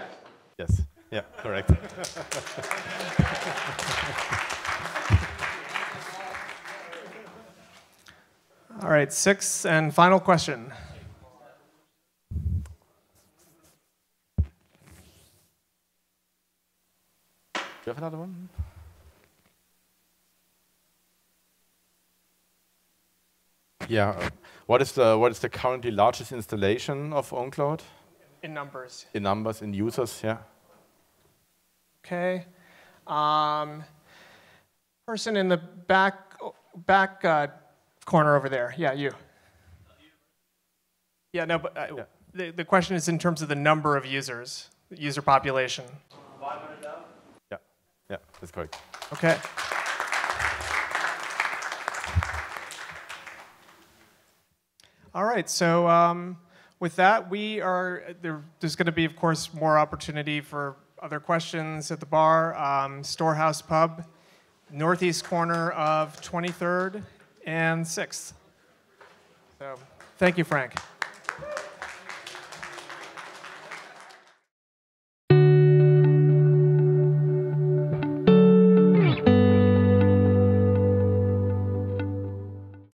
yes. Yeah, correct. All right, sixth and final question. Do you have another one? Yeah. What is the what is the currently largest installation of OwnCloud? In numbers. In numbers, in users, yeah. Okay. Um, person in the back back uh, corner over there. Yeah, you. Yeah, no, but uh, yeah. The, the question is in terms of the number of users, the user population. five hundred thousand? Yeah, yeah, that's correct. Okay. All right, so... Um, with that, we are, there, there's going to be, of course, more opportunity for other questions at the bar. Um, Storehouse Pub, northeast corner of twenty-third and sixth. So. Thank you, Frank.